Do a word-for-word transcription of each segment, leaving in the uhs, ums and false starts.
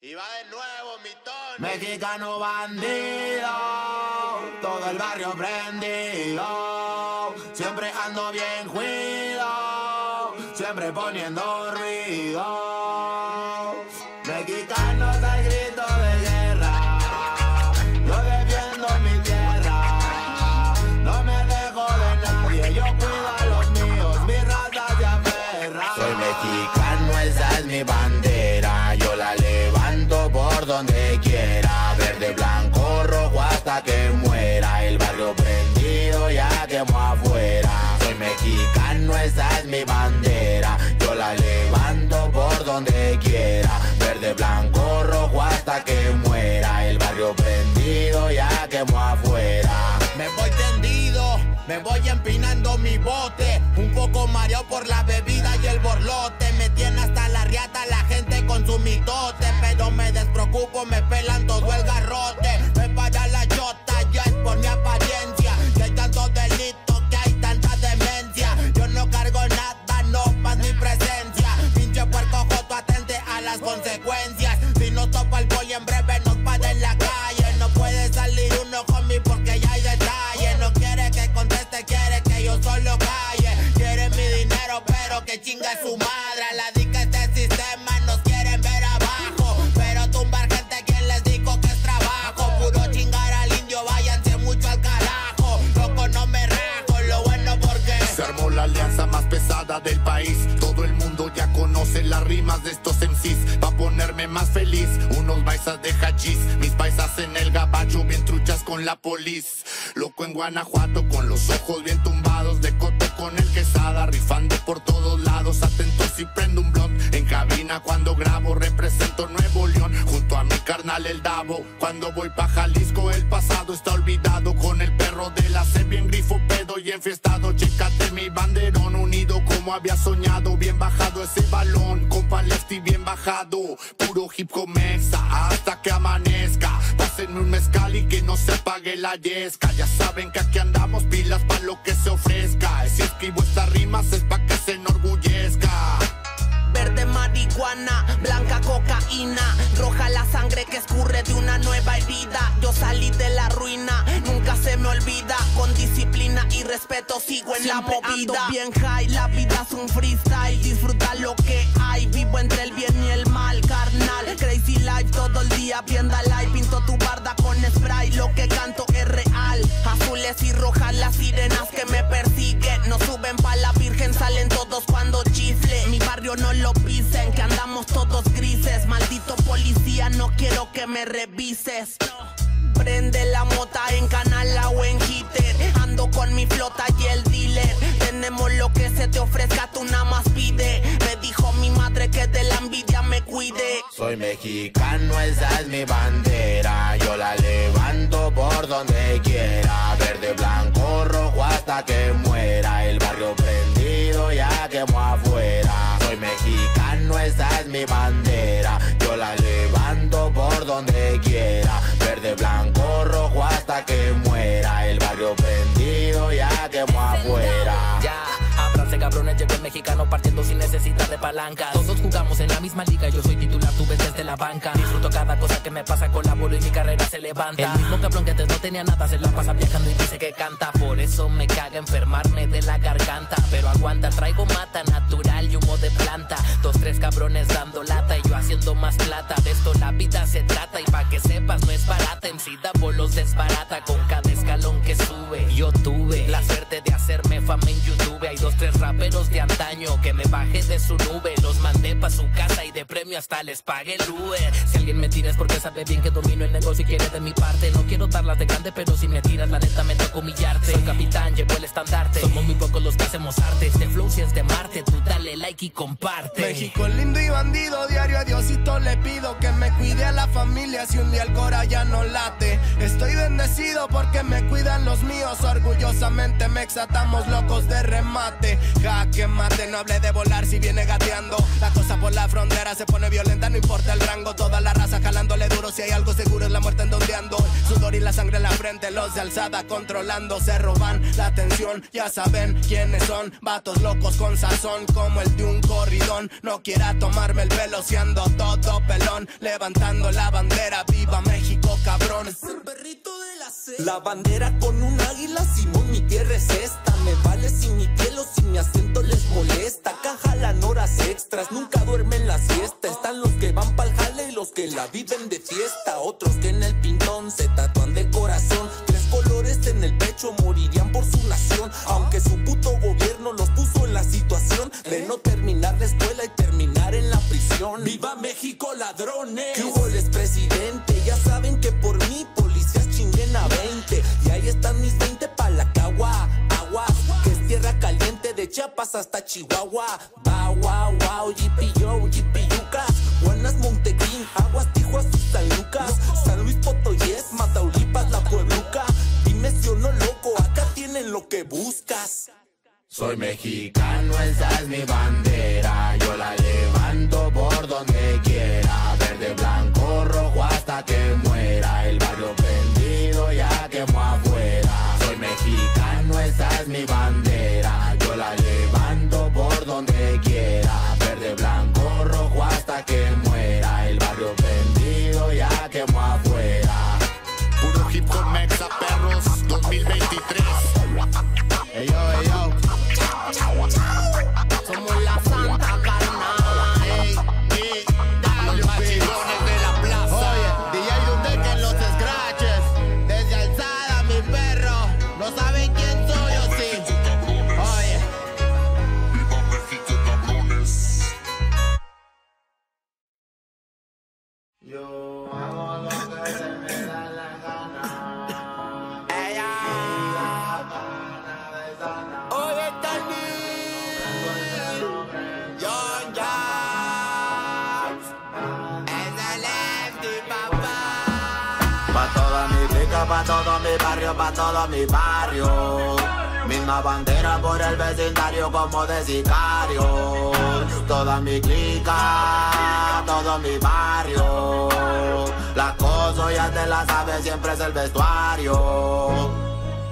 Y va de nuevo mi Tony. Mexicano bandido, todo el barrio prendido. Siempre ando bien cuido, siempre poniendo ruido. Mexicano está el grito de guerra. Yo defiendo mi tierra, no me dejo de nadie. Yo cuido a los míos, mi raza se aferra. Soy mexicano, esa es mi bandera. Yo la por donde quiera, verde, blanco, rojo hasta que muera. El barrio prendido ya quemó afuera. Soy mexicano, esa es mi bandera. Yo la levanto por donde quiera, verde, blanco, rojo hasta que muera. El barrio prendido ya quemó afuera. Me voy tendido, me voy empinando mi bote, un poco mareado por la bebida y el borlote. Me tiene hasta la riata la gente con su mitote, pero me despreocupo, me pelan todo el garrote. Me para la chota, ya es por mi apariencia, que hay tantos delitos, que hay tanta demencia. Yo no cargo nada, no más mi presencia. Pinche puerco joto, atente a las consecuencias. Si no topa el boli en breve nos para en la calle. No puede salir uno conmigo porque ya hay detalle. No quiere que conteste, quiere que yo solo calle. Quiere mi dinero, pero que chinga su madre. A la dica este sistema nos quieren ver abajo. La alianza más pesada del país, todo el mundo ya conoce las rimas de estos M Cs. Va a ponerme más feliz, unos paisas de hachís, mis paisas en el gabacho bien truchas con la polis. Loco en Guanajuato con los ojos bien tumbados, de coto con el quesada, rifando por todos lados. Atentos y prendo un blunt, en cabina cuando grabo represento Nuevo León. Junto a mi carnal el Davo, cuando voy pa' Jalisco el pasado está olvidado. Con el perro de la sed bien grifo, pedo y enfiestado, chécate mi banda. Banderón unido como había soñado, bien bajado ese balón, compa lefty bien bajado, puro hip comexa hasta que amanezca. Pásenme un mezcal y que no se apague la yesca. Ya saben que aquí andamos pilas pa' lo que se ofrezca. Si escribo estas rimas es pa' que se enorgullezca. Verde marihuana, blanca cocaína, roja la sangre que escurre de una nueva herida. Yo salí de la ruina, nunca se me olvida. Con disciplina y respeto sigo en la movida. Ando bien high, la vida es un freestyle. Disfruta lo que hay, vivo entre el bien y el mal, carnal. Crazy life todo el día, vienda live. Pinto tu barda con spray, lo que canto es real. Azules y rojas las sirenas que me persiguen. No suben pa' la virgen, salen todos cuando chifle. Mi barrio no lo pisen, que andamos todos grises. Maldito policía, no quiero que me revises. Prende la mota en Canala o en Hitter. Ando con mi flota y el dealer. Tenemos lo que se te ofrezca, tú nada más pide. Me dijo mi madre que de la envidia me cuide. Soy mexicano, esa es mi bandera. Yo la levanto por donde quiera, verde, blanco, rojo hasta que muera. El barrio prendido ya quemó afuera. Soy mexicano, esa es mi bandera. Yo la levanto por donde quiera, verde, blanco, rojo hasta que muera. El barrio prendido ya quemó afuera. Ya, abranse cabrones, llegó el mexicano partiendo sin necesidad de palanca. Todos jugamos en la misma liga, yo soy titular, tú ves desde la banca. Disfruto cada cosa que me pasa, colaboro y mi carrera se levanta. El mismo cabrón que antes no tenía nada se la pasa viajando y dice que canta. Por eso me caga enfermarme de la garganta, pero aguanta, traigo mata natural y humo de planta. Dos, tres cabrones dando lata y yo haciendo más plata. De esto la vida se trata y pa' que sepas no es barata. En sida bolos desbarata con cada escalón que sube. Yo tuve la suerte de hacerme fama en YouTube. Hay dos, tres raperos de antaño que me bajé de su nube. Los mandé pa' su casa y de premio hasta les pagué el Uber. Si alguien me tira es porque sabe bien que domino el negocio y quiere de mi parte. No quiero darlas de grande, pero si me tiras la neta me toca humillarte. Soy capitán, llevo el estandarte. Somos muy pocos los que hacemos arte. Este flow si es de Marte, tú dale like y comparte. México lindo y bandido, diario a Diosito le pido que me cuide a la familia si un día el cora ya no late. Estoy bendecido porque me cuidan los míos, orgullosamente me exaltamos locos de remate. Jaque mate, no hable de volar si viene gateando. La cosa por la frontera se pone violenta, no importa el rango. Toda la raza jalándole duro, si hay algo seguro es la muerte en donde ando. Sudor y y la sangre en la frente. Los de alzada controlando se roban la atención. Ya saben quiénes son, vatos locos con sazón como el de un corridón. No quiera tomarme el pelo si ando todo pelón, levantando la bandera. Viva México, cabrones. La bandera con un águila, Simón, mi tierra es esta. Me vale si mi piel o si mi acento les molesta. Acá jalan horas extras, nunca duermen la siesta. Están los que van pa'l jale y los que la viven de fiesta. Otros que en el pintón se tatúan de corazón. Tres colores en el pecho, morirían por su nación. Aunque su puto gobierno los puso en la situación de no terminar la escuela y terminar en la prisión. ¡Viva México, ladrones! ¿Qué hubo, el expresidente? Ya saben que por mí, policías chinguen a veinte. Y ahí están mis veinte pa' la cagua, agua, que es tierra caliente de Chiapas hasta Chihuahua. Ba, wow, wow, yipiyo, yipiyuca. Guanas, Montequín, Aguas, Tijuas, San Lucas, San Luis Potoyes, Mataulipas, La Puebluca. Dime si o no, loco, acá tienen lo que buscas. Soy mexicano, esa es mi bandera. Yo la levanto por donde quiera. Verde, blanco, rojo hasta que muera. El barrio prendido ya quemó afuera. Soy mexicano, esa es mi bandera. Yo la levanto por donde quiera. Verde, blanco, rojo hasta que muera. El barrio prendido ya quemó afuera. Puro hip hop mexa, perros, dos mil veintitrés. Ey, yo, ey, yo. Somos la santa carnal, ey, ey, los machigones de la plaza. Oye, D J Dundeque en los scratches, desde alzada mi perro, no saben quién soy o sí. Oye, viva México, cabrones. Yo hago lo que se me da la gana. Ella. Pa' todo mi barrio, pa' todo mi barrio. Misma bandera por el vecindario como de sicario. Toda mi clica, todo mi barrio. La cosa ya te la sabes, siempre es el vestuario.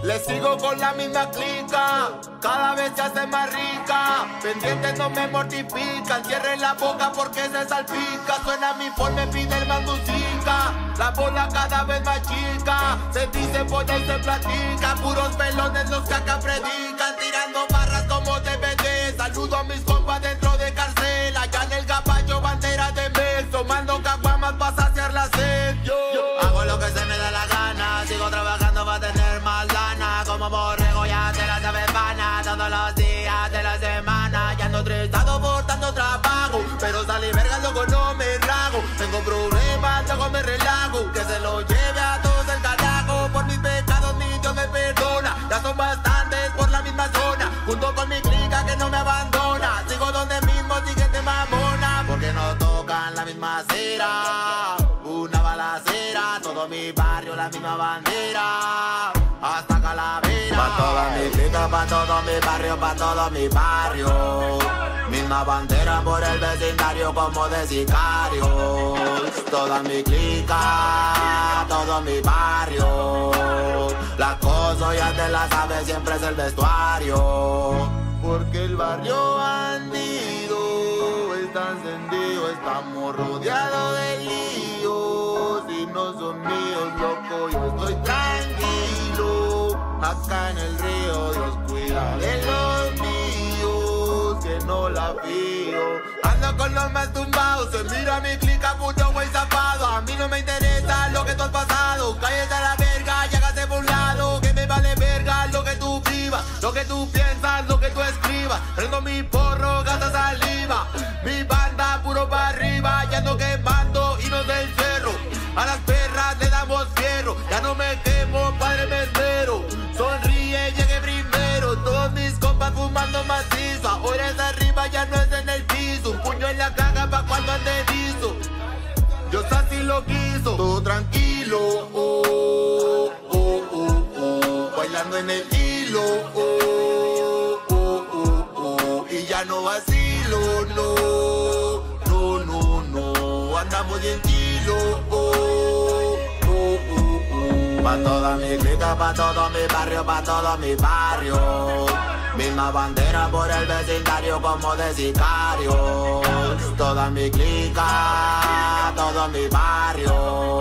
Le sigo con la misma clica, cada vez se hace más rica. Pendientes no me mortifican, cierren la boca porque se salpica. Suena mi forma, pide el manducica. La bola cada vez más chica, se dice bola y se platica. Puros pelones los que acá predican, tirando barras como D V D. Saludo a mis compas dentro de cárcel, allá en el caballo bandera de mes. Tomando caguamas pa' saciar la sed. Yo hago lo que se me da la gana, sigo trabajando pa' tener más lana. Como borrego ya te la sabes pana, todos los días de la semana. Ya ando tristado por tanto trabajo, pero salí verga loco no me rago. Tengo problemas, luego me relajo. Que se lo lleve a todos el carajo. Por mis pecados mi Dios me perdona. Ya son bastantes por la misma zona, junto con mi clica que no me abandona. Sigo donde mismo, siguiente mamona. Porque no tocan la misma cera, una balacera. Todo mi barrio, la misma bandera, hasta Calavera. Pa' toda mi clica, pa' todo mi barrio, pa' todo mi barrio. Misma bandera por el vecindario como de sicario. Toda mi clica, todo mi barrio. La cosa ya te la sabes, siempre es el vestuario. Porque el barrio bandido está encendido, estamos rodeados de líos. Si no son míos, loco, yo estoy tranquilo. Acá en el río, Dios cuida de los míos, que no la pido. Ando con los más tumbados, se mira mi clica, puto güey zapado. A mí no me interesa lo que tú has pasado. Cállate a la verga y hágase por un lado. Que me vale verga lo que tú vivas, lo que tú piensas, lo que tú escribas. Prendo mi porro, gasta saliva. Mi banda puro para arriba. Ya ando quemando y no del cerro. A las perras le damos fierro. Ya no me quemo, padre me espero. Sonríe, llegué primero. Todos mis compas fumando macizo. Ahora es arriba, ya no es en el piso. Un puño en la caga pa' cuando ande liso. Dios así lo quiso. Todo tranquilo, oh, oh, oh, oh. Bailando en el hilo, oh, oh, oh, oh. Y ya no vacilo, no, no, no, no. Andamos bien kilo, oh, oh, oh, oh. Pa' Pa' toda mi clica, pa' todo mi barrio, pa' todo mi barrio. Misma bandera por el vecindario como de sicario. Toda mi clica, todo mi barrio.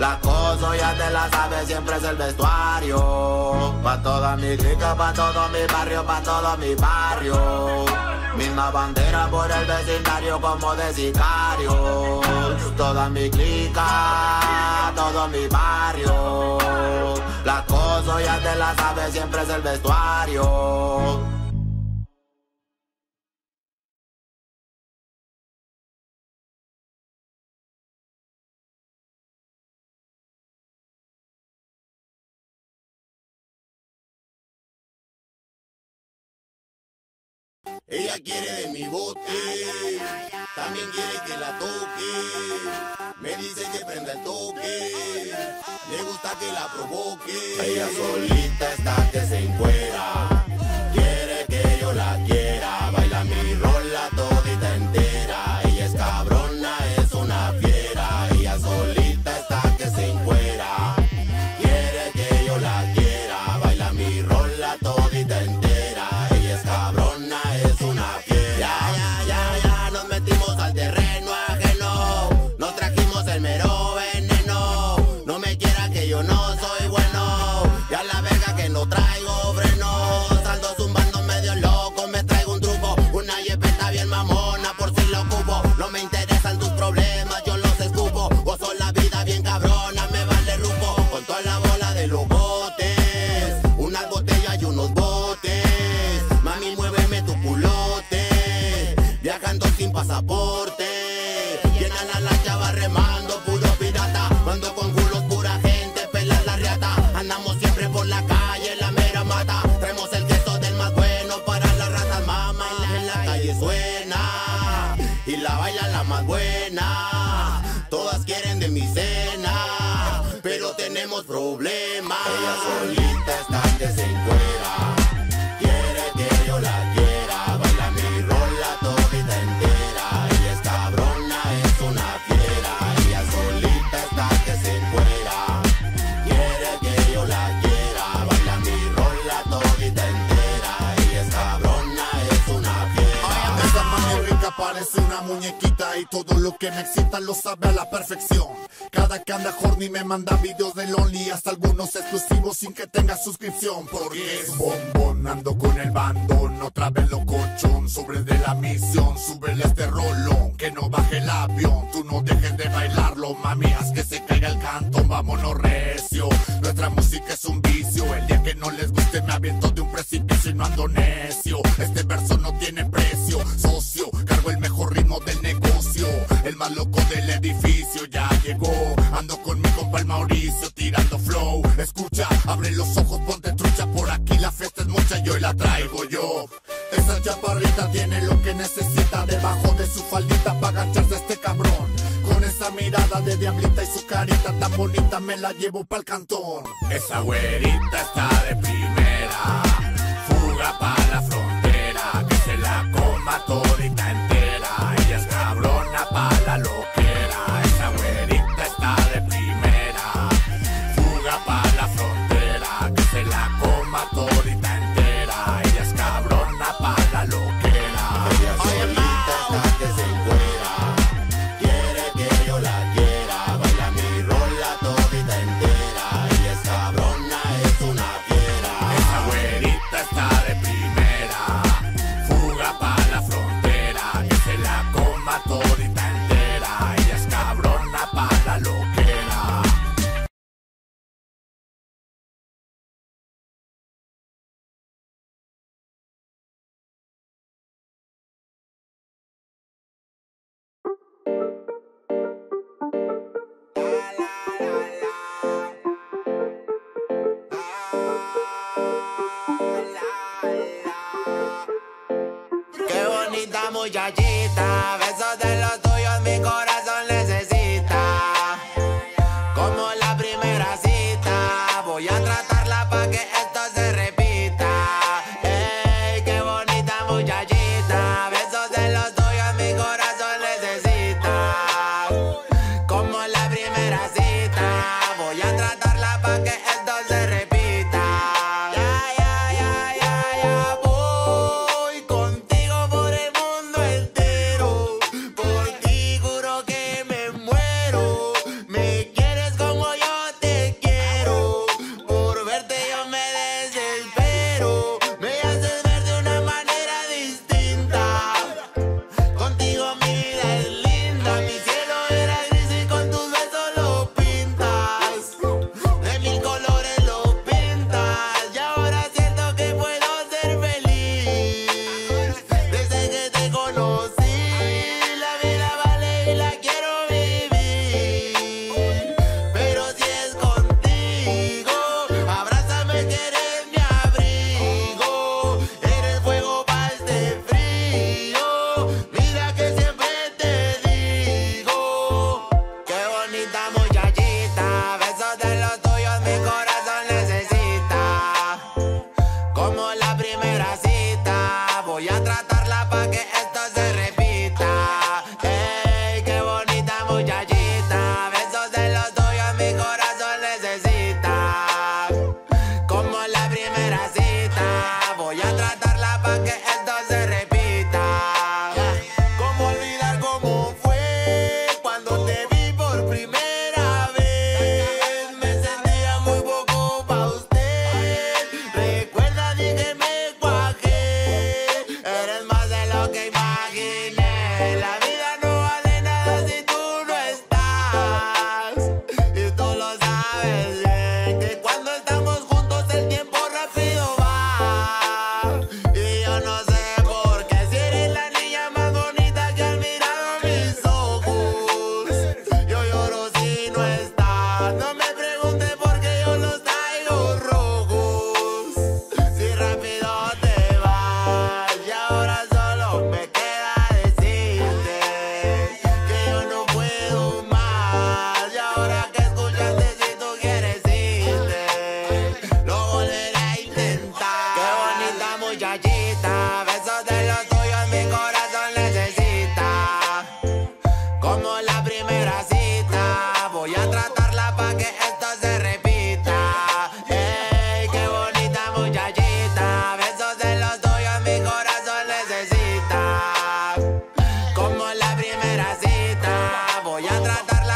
Las cosas ya te las sabes, siempre es el vestuario. Pa' toda mi clica, pa' todo mi barrio, pa' todo mi barrio. Misma bandera por el vecindario como de sicario. Toda mi clica, todo mi barrio. Las cosas ya te las sabes, siempre es el vestuario. Ella quiere de mi bote, también quiere que la toque. Me dice que prenda el toque, le gusta que la provoque. Ella solita está que se encuera, quiere que yo la quiera. Baila mi rola todita entera, ella es cabrona, es una fiera. Ella solita está que se encuera, quiere que yo la quiera. Baila mi rola todita entera, ella es cabrona, es problemas. Ella solita está que se encuera, quiere que yo la quiera. Baila mi rola todita entera, ella es cabrona, es una fiera. Ella solita está que se encuera, quiere que yo la quiera. Baila mi rola todita entera, ella es cabrona, es una fiera. Ay, esa madre rica parece una muñequita y todo lo que me excita lo sabe a la perfección. Cada que anda horny me manda videos de lonely, hasta algunos exclusivos sin que tenga suscripción. Porque es bombón, ando con el bandón, otra vez locochón, sobre de la misión. Súbele este rolón, que no baje el avión, tú no dejes de bailarlo, mami, haz que se caiga el cantón. Vámonos recio, nuestra música es un vicio, el día que no les guste me aviento de un precipicio y no ando necio. Este verso no tiene precio, socio, cargo el mejor ritmo del negocio, el más loco del edificio ya llegó. Ando con mi compa el Mauricio tirando flow. Escucha, abre los ojos, ponte trucha, por aquí la fiesta es mucha y hoy la traigo yo. Esa chaparrita tiene lo que necesita debajo de su faldita pa' agacharse a este cabrón. Con esa mirada de diablita y su carita tan bonita me la llevo pa'l cantón. Esa güerita está de primera, fuga pa' la frontera, que se la coma todita entera. Ella es cabrona pa' la loca. Muchachita, besos de los tuyos mi corazón necesita. Como la primera cita, voy a tratarla pa' que esto se repita. Ey, qué bonita muchachita, besos de los tuyos mi corazón necesita. Como la primera cita, voy a tratarla pa' que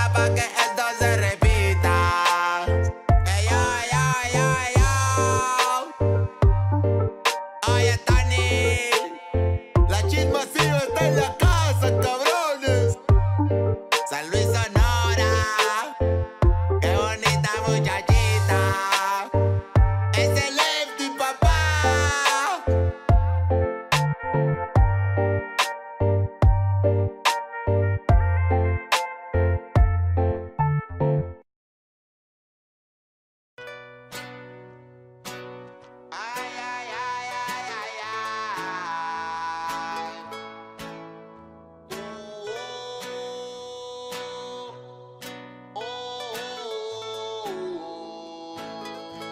Ella pa' que esto se repita. Ella, ella, ella, ella. Oye, Tani, la chisma sí está en la casa, cabrones. San Luis, Sonora. Qué bonita muchachita. Es el Lefty, papá.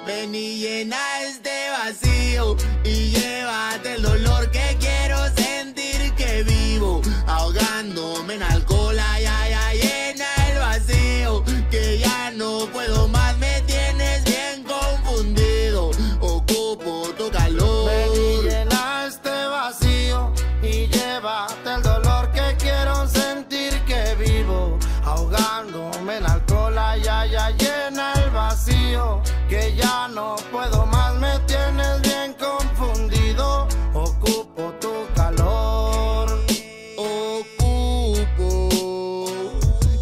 Ven y llena este vacío y llévate el dolor que quiero sentir que vivo. Ahogándome en alcohol, ay, ay, ay, llena el vacío que ya no puedo más, me tienes bien confundido. Ocupo tu calor. Ven y llena este vacío y llévate el dolor que quiero sentir que vivo. Ahogándome en alcohol, ay, ay, ay, llena el vacío que ya no puedo más, me tienes bien confundido. Ocupo tu calor, ocupo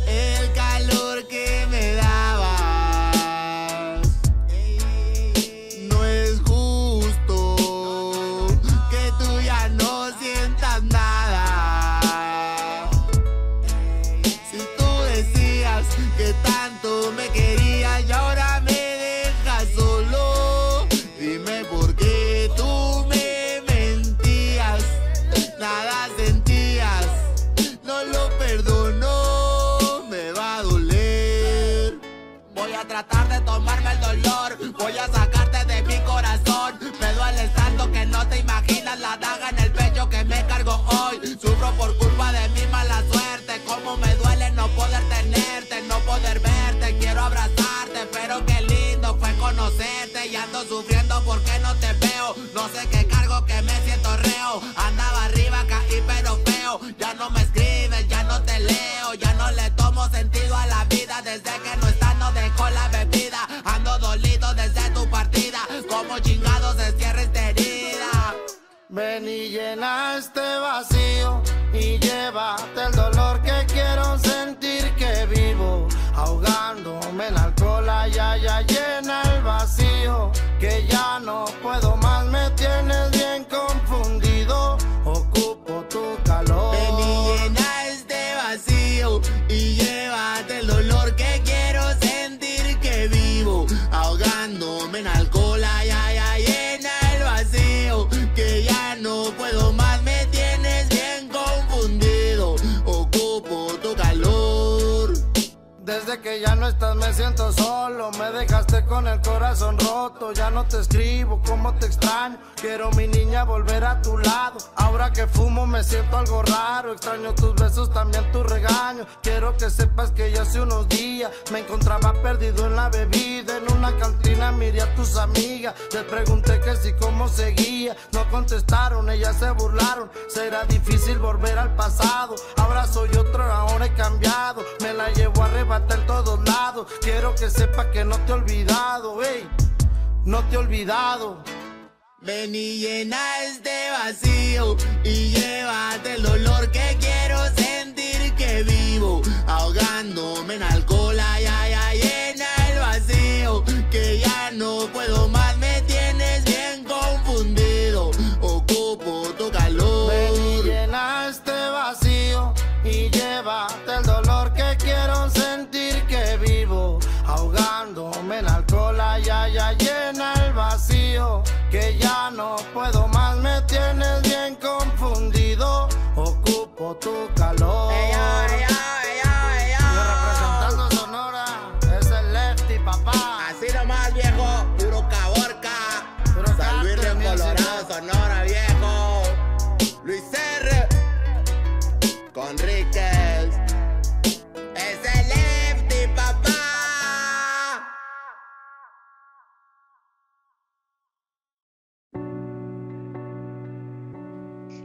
el calor que me dabas. No es justo que tú ya no sientas nada. Si tú decías que tanto me querías y ahora me solo, dime por qué tú me mentías. Nada sentías, no lo perdono, me va a doler. Voy a tratar de tomarme el dolor, voy a sacarte de mi corazón. Me duele tanto que no te imaginas la daga en el pecho que me cargo hoy. Sufro por culpa de mi mala suerte, cómo me duele no poder tenerte, no poder verte. Quiero abrazarte, pero que conocerte y ando sufriendo porque no te veo. No sé qué cargo que me siento reo. Andaba arriba, caí pero feo. Ya no me escribes, ya no te leo. Ya no le tomo sentido a la vida. Desde que no estás no dejó la bebida. Ando dolido desde tu partida. Como chingados se cierra esta herida. Ven y llena este vacío y llévate el dolor que quiero sentir que vivo. Ahogándome en alcohol, ay, ay, ay, llena el vacío que ya no puedo más, me tienes bien confundido. Ocupo tu calor. Ven y llena este vacío y llévate el dolor que quiero sentir que vivo. Ahogándome en alcohol, ay, ay, ay, llena el vacío que ya no puedo más, me tienes bien confundido. Ocupo tu calor. Desde que ya no estás me siento solo, me dejaste con el corazón roto. Ya no te escribo, como te extraño. Quiero mi niña volver a tu lado. Ahora que fumo me siento algo raro. Extraño tus besos, también tu regaño. Quiero que sepas que ya hace unos días me encontraba perdido en la bebida. En una cantina miré a tus amigas, les pregunté que si cómo seguía. No contestaron, ellas se burlaron. Será difícil volver al pasado. Ahora soy otro, ahora he cambiado. Me la llevo a rebajar en todos lados. Quiero que sepa que no te he olvidado, ey, no te he olvidado. Ven y llena este vacío y llévate el dolor que quiero sentir que vivo. Ahogándome en alcohol, ay, ay, ay, llena el vacío que ya no puedo más, me tienes bien confundido. Ocupo tu calor. Ven y llena este vacío y llévate el dolor que quiero sentir que vivo. Ahogándome en alcohol, ay, ay, ay, llena el vacío que ya no puedo más, me tienes bien confundido. Ocupo tu calor. Ey, yo, ey, yo, ey, yo. Yo representando Sonora, es el Lefty, papá. Así nomás, viejo, puro Caborca, puro San Luis de Colorado, Sonora, viejo. Luis R. Conríquez. Es el Lefty, papá.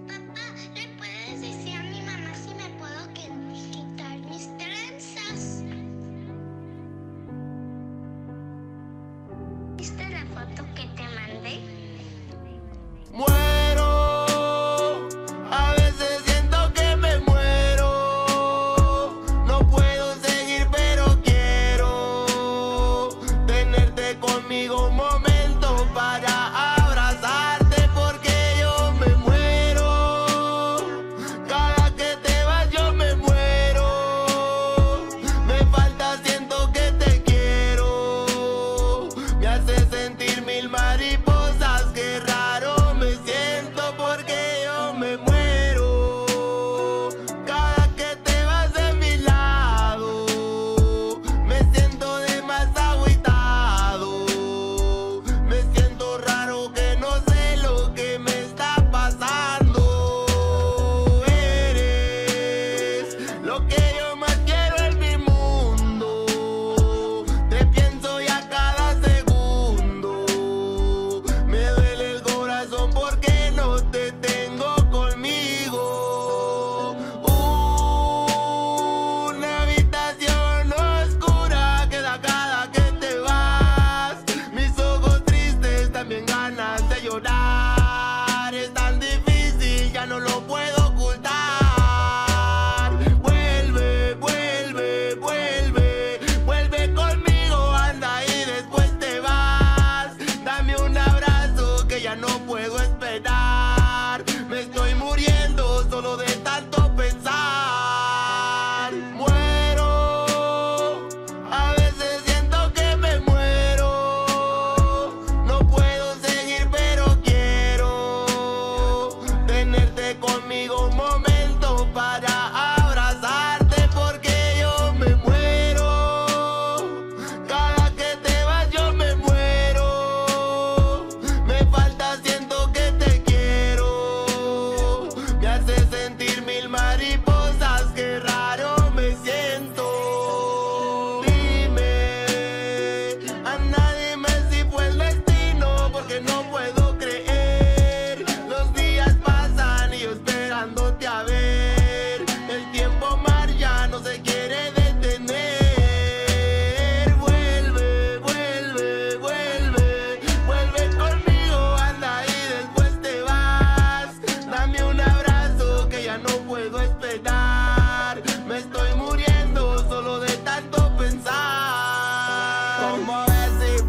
Papá, ¿le puedes decir a mi mamá si me puedo quedar?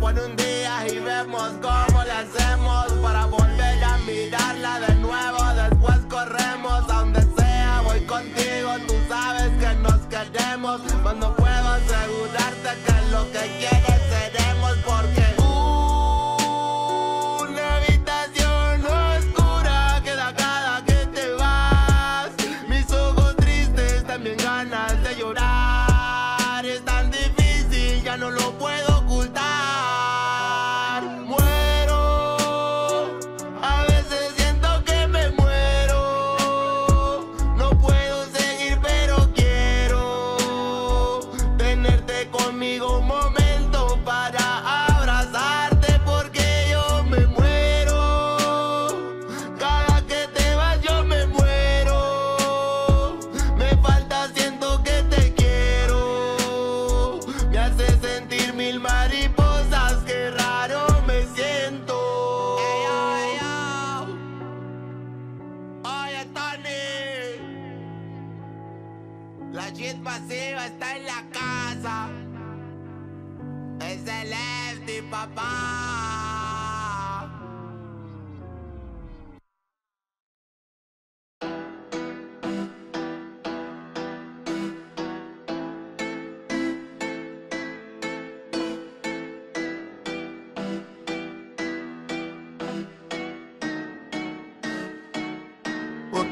por un día y vemos cómo le hacemos para volver a mirarla de nuevo. Después corremos a donde sea, voy contigo, tú sabes que nos queremos, mas no puedo asegurarte que lo que quieres seremos, porque no lo puedo ocultar. Muero, a veces siento que me muero. No puedo seguir, pero quiero tenerte conmigo un momento para abrazarte, porque yo me muero. Cada que te vas yo me muero. Me falta, siento que te quiero. Me haces sentir mil mariposas, qué raro me siento. Ay, ay, ay. Oye, Tony, la shit pasiva está en la casa. Es el Lefty, papá.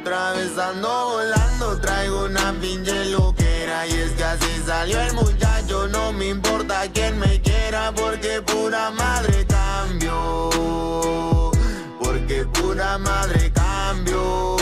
Otra vez ando volando, traigo una pinche loquera. Y es que así salió el muchacho, no me importa quien me quiera. Porque pura madre cambio, porque pura madre cambio.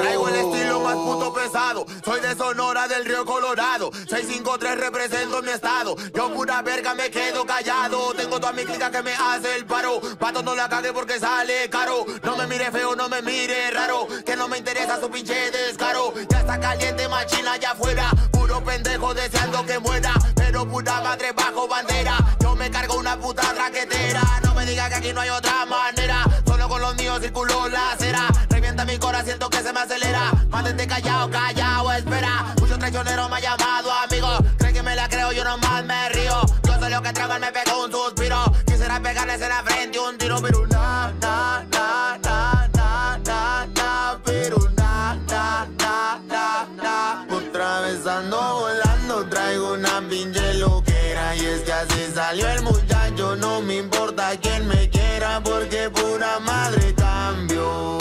Traigo el estilo más puto pesado, soy de Sonora del Río Colorado. seis cinco tres represento mi estado. Yo pura verga me quedo callado. Tengo toda mi clica que me hace el paro. Pato, no la cague porque sale caro. No me mire feo, no me mire raro, que no me interesa su pinche descaro. Ya está caliente machina allá afuera, puro pendejo deseando que muera. Pero pura madre bajo bandera, yo me cargo una puta raquetera. No me diga que aquí no hay otra manera, solo con los míos circuló la acera. Revienta mi corazón, siento que se me acelera. Mantente callado, callado, espera. Muchos traicioneros me han llamado amigos, creen que me la creo, yo nomás me río. Yo sé lo que trago, me pegó un suspiro. Quisiera pegarles en la frente un tiro, pero na, na, na, na, na, na, na, pero na, na, na, na, na. Otra vez ando volando, traigo una pinche loquera. Y es que así salió el muchacho, no me importa quién me quiera. Porque pura madre cambio,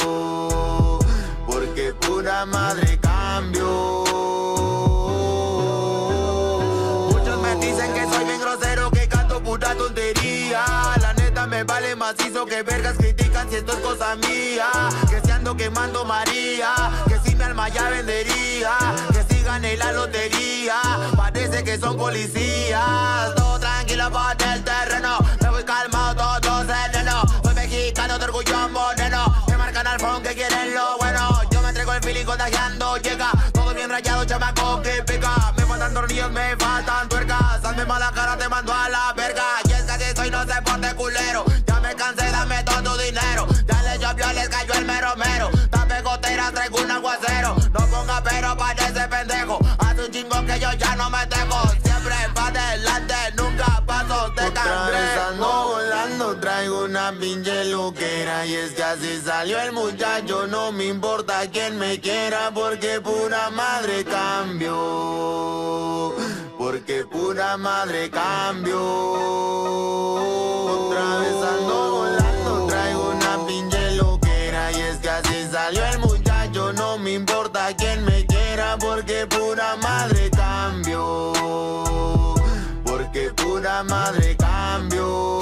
porque pura madre cambio. Muchos me dicen que soy bien grosero, que canto puta tontería. La neta me vale macizo que vergas critican si esto es cosa mía. Que si ando quemando María, que si mi alma ya vendería, que si gané la lotería. Parece que son policías, todo tranquilo por el terreno. Me voy calmado, todo sereno. Soy mexicano de orgullo moreno, que marcan al fondo que quieren lo bueno. El feeling contagiando llega, todo bien rayado, chamaco que pica. Me faltan tornillos, me faltan tuercas, hazme mala cara, te mando a la verga. Y es que así soy, no se porte culero. Ya me cansé, dame todo tu dinero. Ya les llovió, les cayó el mero mero. Dame gotera, traigo un aguacero. No ponga pero para ese pendejo, hace un chingo que yo ya no me tengo. Siempre pa' adelante, nunca paso de cangrejo. Traigo una pinche loquera. Y es que así salió el muchacho, no me importa quien me quiera. Porque pura madre cambio, porque pura madre cambio. Otra vez ando volando, traigo una pinche loquera. Y es que así salió el muchacho, no me importa quien me quiera. Porque pura madre cambio, porque pura madre cambio.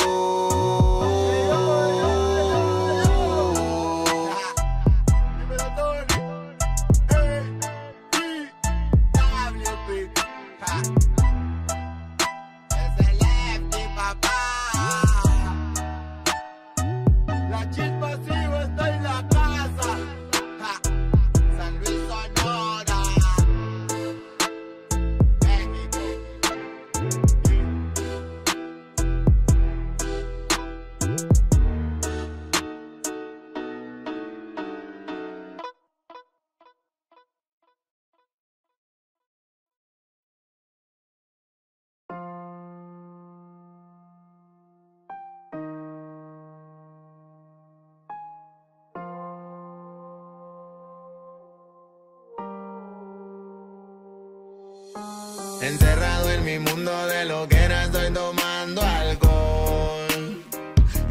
Encerrado en mi mundo de lo que era, estoy tomando alcohol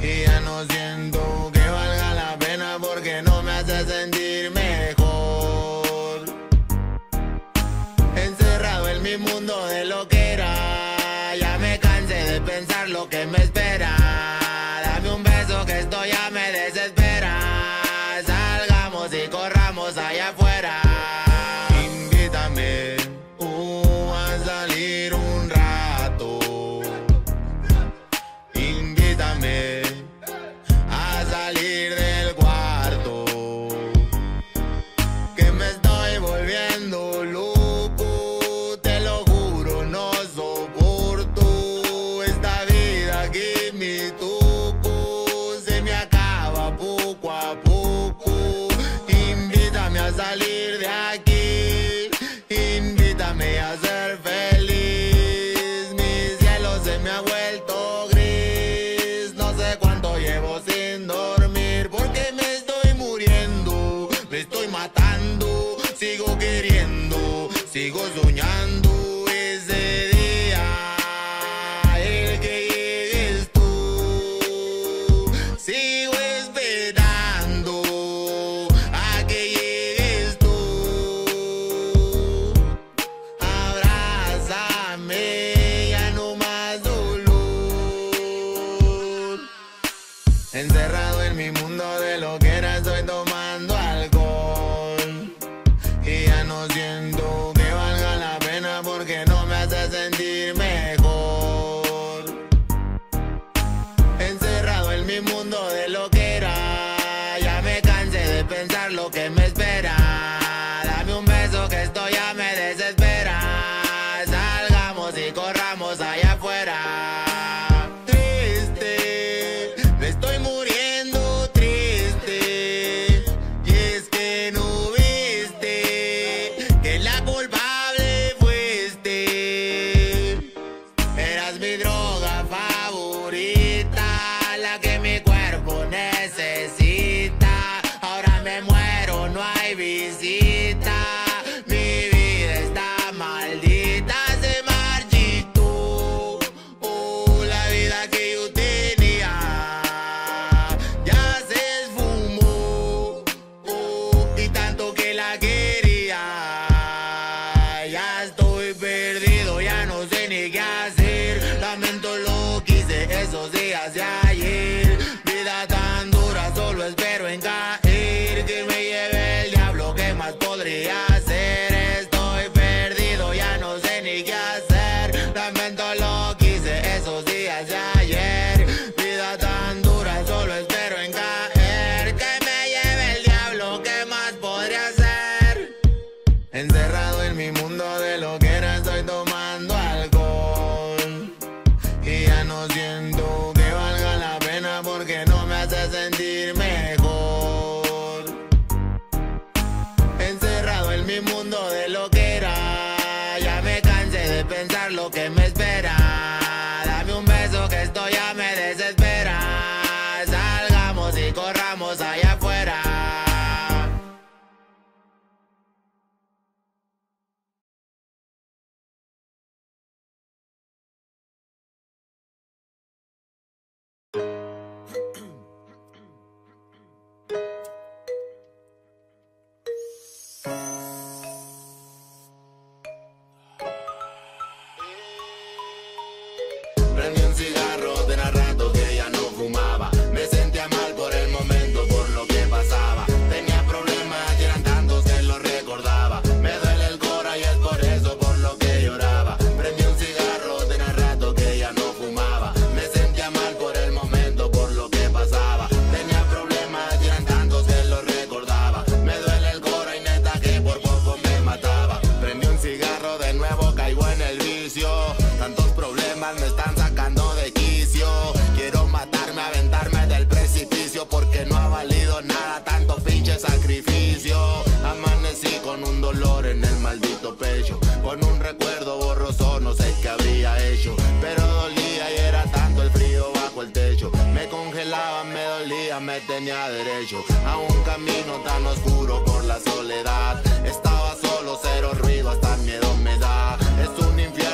y ya no siento que valga la pena porque no me hace sentir mejor. Encerrado en mi mundo de lo que era, ya me cansé de pensar lo que me espera. Dame un beso que esto ya me desespera. Salgamos y corramos allá afuera. Invítame uh, a salir un rato. Invítame a salir del cuarto, que me estoy volviendo loco. Te lo juro, no soporto esta vida aquí, mi tuco. Se me acaba poco a poco. Invítame a salir de aquí. Invítame a ser feliz, mi cielo se me ha vuelto gris. No sé cuánto llevo sin dormir porque me estoy muriendo, me estoy matando. Sigo queriendo, sigo soñando ese día, el que llegues tú. Sigo esperando a que llegues tú. Ya no más dolor. Encerrado en mi mundo de lo que era, estoy tomando alcohol y ya no siento que valga la pena porque no me hace sentir mejor. Encerrado en mi mundo de lo que era, ya me cansé de pensar lo que me espera. Dame un beso que esto ya me desespera. Y corramos allá afuera. Triste, me estoy muriendo triste. Y es que no viste que la culpable fuiste. Eras mi droga favorita, la que mi cuerpo necesita. Ahora me muero, no hay visita. Lamento lo que hice esos días de ayer. Vida tan dura, solo espero en caer. Que me lleve el diablo, ¿qué más podría hacer? Estoy perdido, ya no sé ni qué hacer. Lamento lo que hice esos días de ayer. Vida tan dura, solo espero en caer. Que me lleve el diablo, ¿qué más podría hacer? Encerrado en mi mundo de lo que era, estoy tomando alcohol y ya no siento que valga la pena porque no me hace sentir mejor. Encerrado en mi mundo de lo que era, ya me cansé de pensar lo que me espera. Dame un beso que esto ya me desespera. Salgamos y corramos allá afuera. Prendí un cigarro, tenía rato que ya no fumaba. Me sentía mal por el momento, por lo que pasaba. Tenía problemas y eran tantos que los recordaba. Me duele el cora y es por eso por lo que lloraba. Prendí un cigarro, tenía rato que ya no fumaba. Me sentía mal por el momento, por lo que pasaba. Tenía problemas y eran tantos que los recordaba. Me duele el cora y neta que por poco me mataba. Prendí un cigarro, de nuevo caigo en el vicio. Tantos problemas me están sacando de quicio, quiero matarme, aventarme del precipicio, porque no ha valido nada tanto pinche sacrificio. Amanecí con un dolor en el maldito pecho, con un recuerdo borroso, no sé qué habría hecho, pero dolía y era tanto el frío bajo el techo. Me congelaba, me dolía, me tenía derecho a un camino tan oscuro por la soledad. Estaba solo, cero ruido, hasta miedo me da. Es un infierno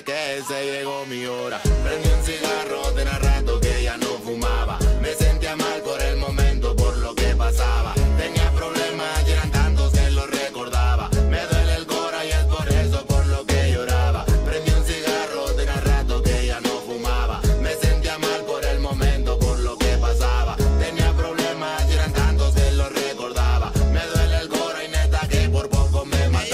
es que se llegó mi hora. Prendí un cigarro, tenía rato que ya no fumaba. Me sentía mal por el momento, por lo que pasaba. Tenía problemas y eran tantos que los recordaba. Me duele el cora y es por eso por lo que lloraba. Prendí un cigarro, tenía rato que ya no fumaba. Me sentía mal por el momento, por lo que pasaba. Tenía problemas y eran tantos que los recordaba. Me duele el cora y neta que por poco me mataba.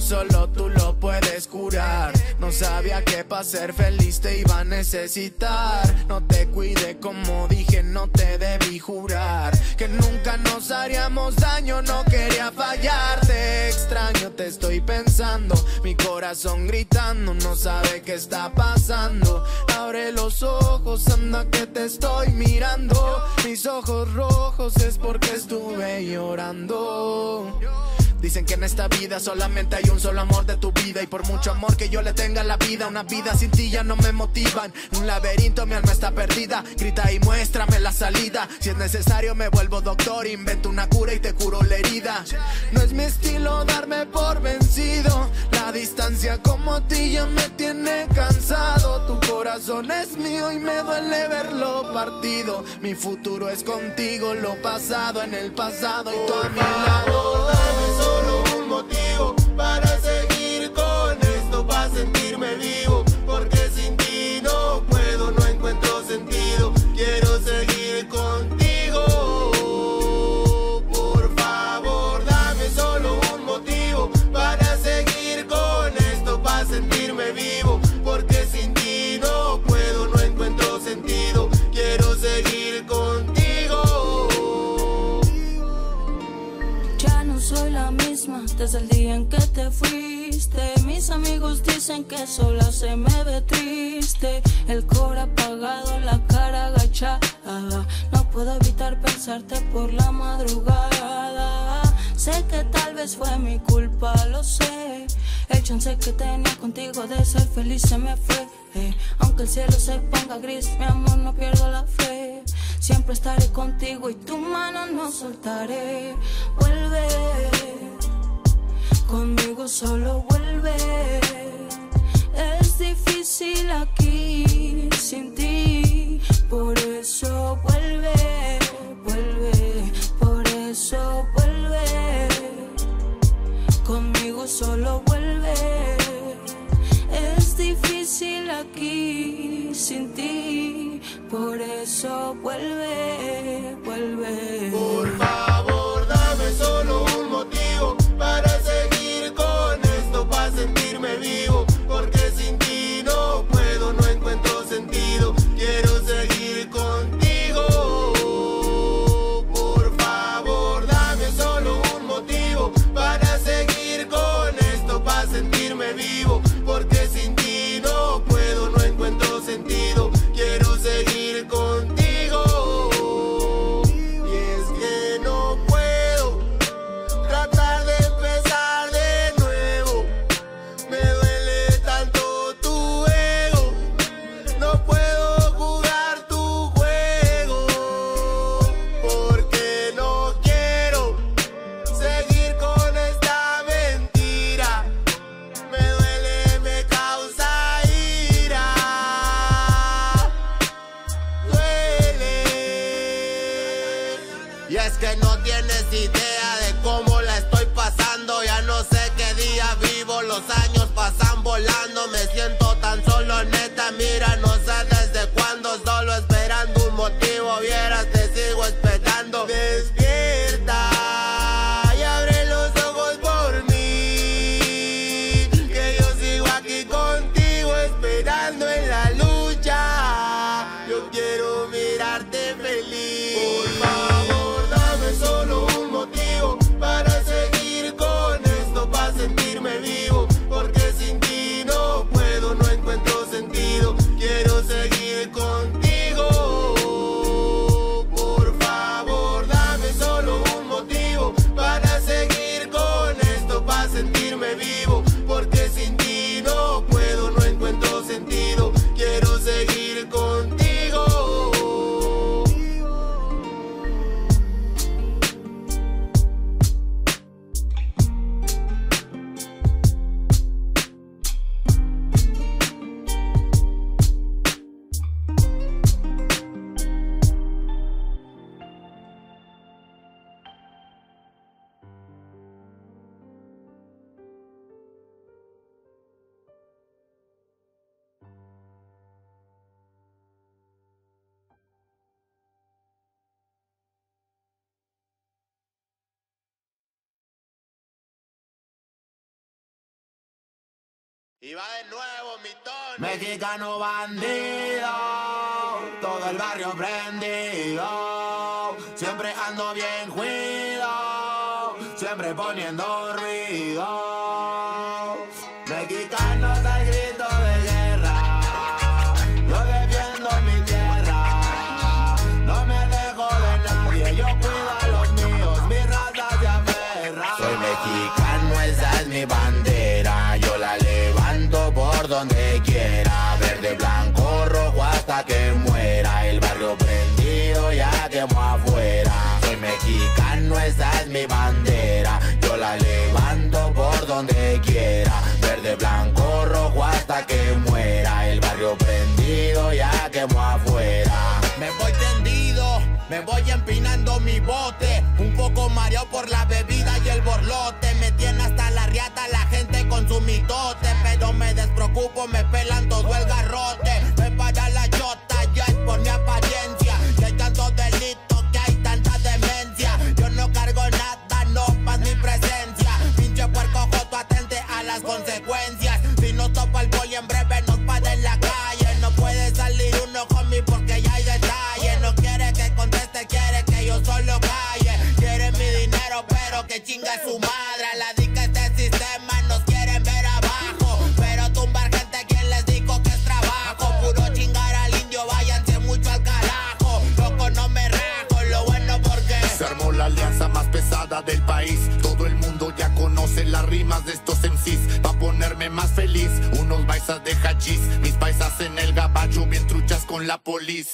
Solo tú lo puedes curar. No sabía que para ser feliz te iba a necesitar. No te cuidé como dije, no te debí jurar que nunca nos haríamos daño, no quería fallarte. Extraño, te estoy pensando, mi corazón gritando, no sabe qué está pasando. Abre los ojos, anda que te estoy mirando. Mis ojos rojos es porque estuve llorando. Dicen que en esta vida solamente hay un solo amor de tu vida. Y por mucho amor que yo le tenga a la vida, una vida sin ti ya no me motivan. Un laberinto, mi alma está perdida. Grita y muéstrame la salida. Si es necesario me vuelvo doctor, invento una cura y te curo la herida. No es mi estilo darme por vencido. La distancia Necia como a ti ya me tiene cansado. Tu corazón es mío y me duele verlo partido. Mi futuro es contigo, lo pasado en el pasado y tú a mi lado. Dame solo un motivo para seguir con esto, para sentirme vivo, porque sin ti no puedo, no encuentro sentido. Quiero seguir contigo. Desde el día en que te fuiste, mis amigos dicen que sola se me ve triste. El cora apagado, la cara agachada. No puedo evitar pensarte por la madrugada. Sé que tal vez fue mi culpa, lo sé. El chance que tenía contigo de ser feliz se me fue. eh. Aunque el cielo se ponga gris, mi amor, no pierdo la fe. Siempre estaré contigo y tu mano no soltaré. Vuelve conmigo, solo vuelve. Es difícil aquí sin ti, por eso vuelve, vuelve, por eso vuelve. Conmigo solo vuelve. Es difícil aquí sin ti, por eso vuelve, vuelve. Por favor, dame solo un motivo para seguir con esto, para sentirme vivo, porque sin ti no puedo, no encuentro sentido. Quiero seguir contigo. Por favor, dame solo un motivo para seguir con esto, para sentirme vivo, porque sin ti no puedo, no encuentro sentido. Quiero seguir contigo. Y es que no puedo tratar de empezar. Y es que no tienes idea de cómo la estoy pasando. Ya no sé qué día vivo, los años pasan volando. Me siento tan solo, neta, mira, no sé desde cuándo. Solo esperando un motivo, vieras, te sigo esperando. Despierta y abre los ojos por mí, que yo sigo aquí contigo, esperando en la lucha. Yo quiero mirarte feliz. Por favor, solo un motivo para seguir con esto, para sentirme vivo, porque sin ti no puedo, no encuentro sentido. Quiero seguir contigo. Por favor, dame solo un motivo para seguir con esto, para sentirme vivo, porque sin ti no puedo, no encuentro sentido. Quiero seguir contigo. Y va de nuevo mi tono. Mexicano bandido, todo el barrio prendido. Siempre ando bien cuido, siempre poniendo ruido. Mexicanos al grito de guerra, yo defiendo mi tierra. No me dejo de nadie, yo cuido a los míos, mi raza se aferra. Soy mexicano, esa es mi bandera, yo la levanto por donde quiera, verde, blanco, rojo hasta que muera. El barrio prendido ya quemó afuera. Soy mexicano, esa es mi bandera, yo la levanto por donde quiera, verde, verde, blanco, rojo hasta que muera. El barrio prendido, ya quemó afuera. Me voy tendido, me voy empinando mi bote, un poco mareado por la bebida y el borlote. Me tiene hasta la riata la gente con su mitote, pero me despreocupo, me pelan todo el garrote. Me para la chota, ya es por mi apariencia, que hay tantos delitos, que hay tanta demencia. Yo no cargo nada, no más mi presencia. Pinche puerco joto, atente a las consecuencias. Si no topa el boli en breve nos para en la calle. No puede salir uno con mi porque ya hay detalle. No quiere que conteste, quiere que yo solo calle. Quiere mi dinero, pero que chinga su madre. A la dica este sistema nos quieren ver abajo, pero tumbar gente quien les dijo que es trabajo. Puro chingar al indio, váyanse mucho al carajo. Loco no me rajo, lo bueno porque se armó la alianza más pesada del país. Todo el mundo ya conoce las rimas de estos M Cs. Pa' ponerme más feliz, unos paisas de hachís, mis paisas en el gabacho bien truchas con la polis.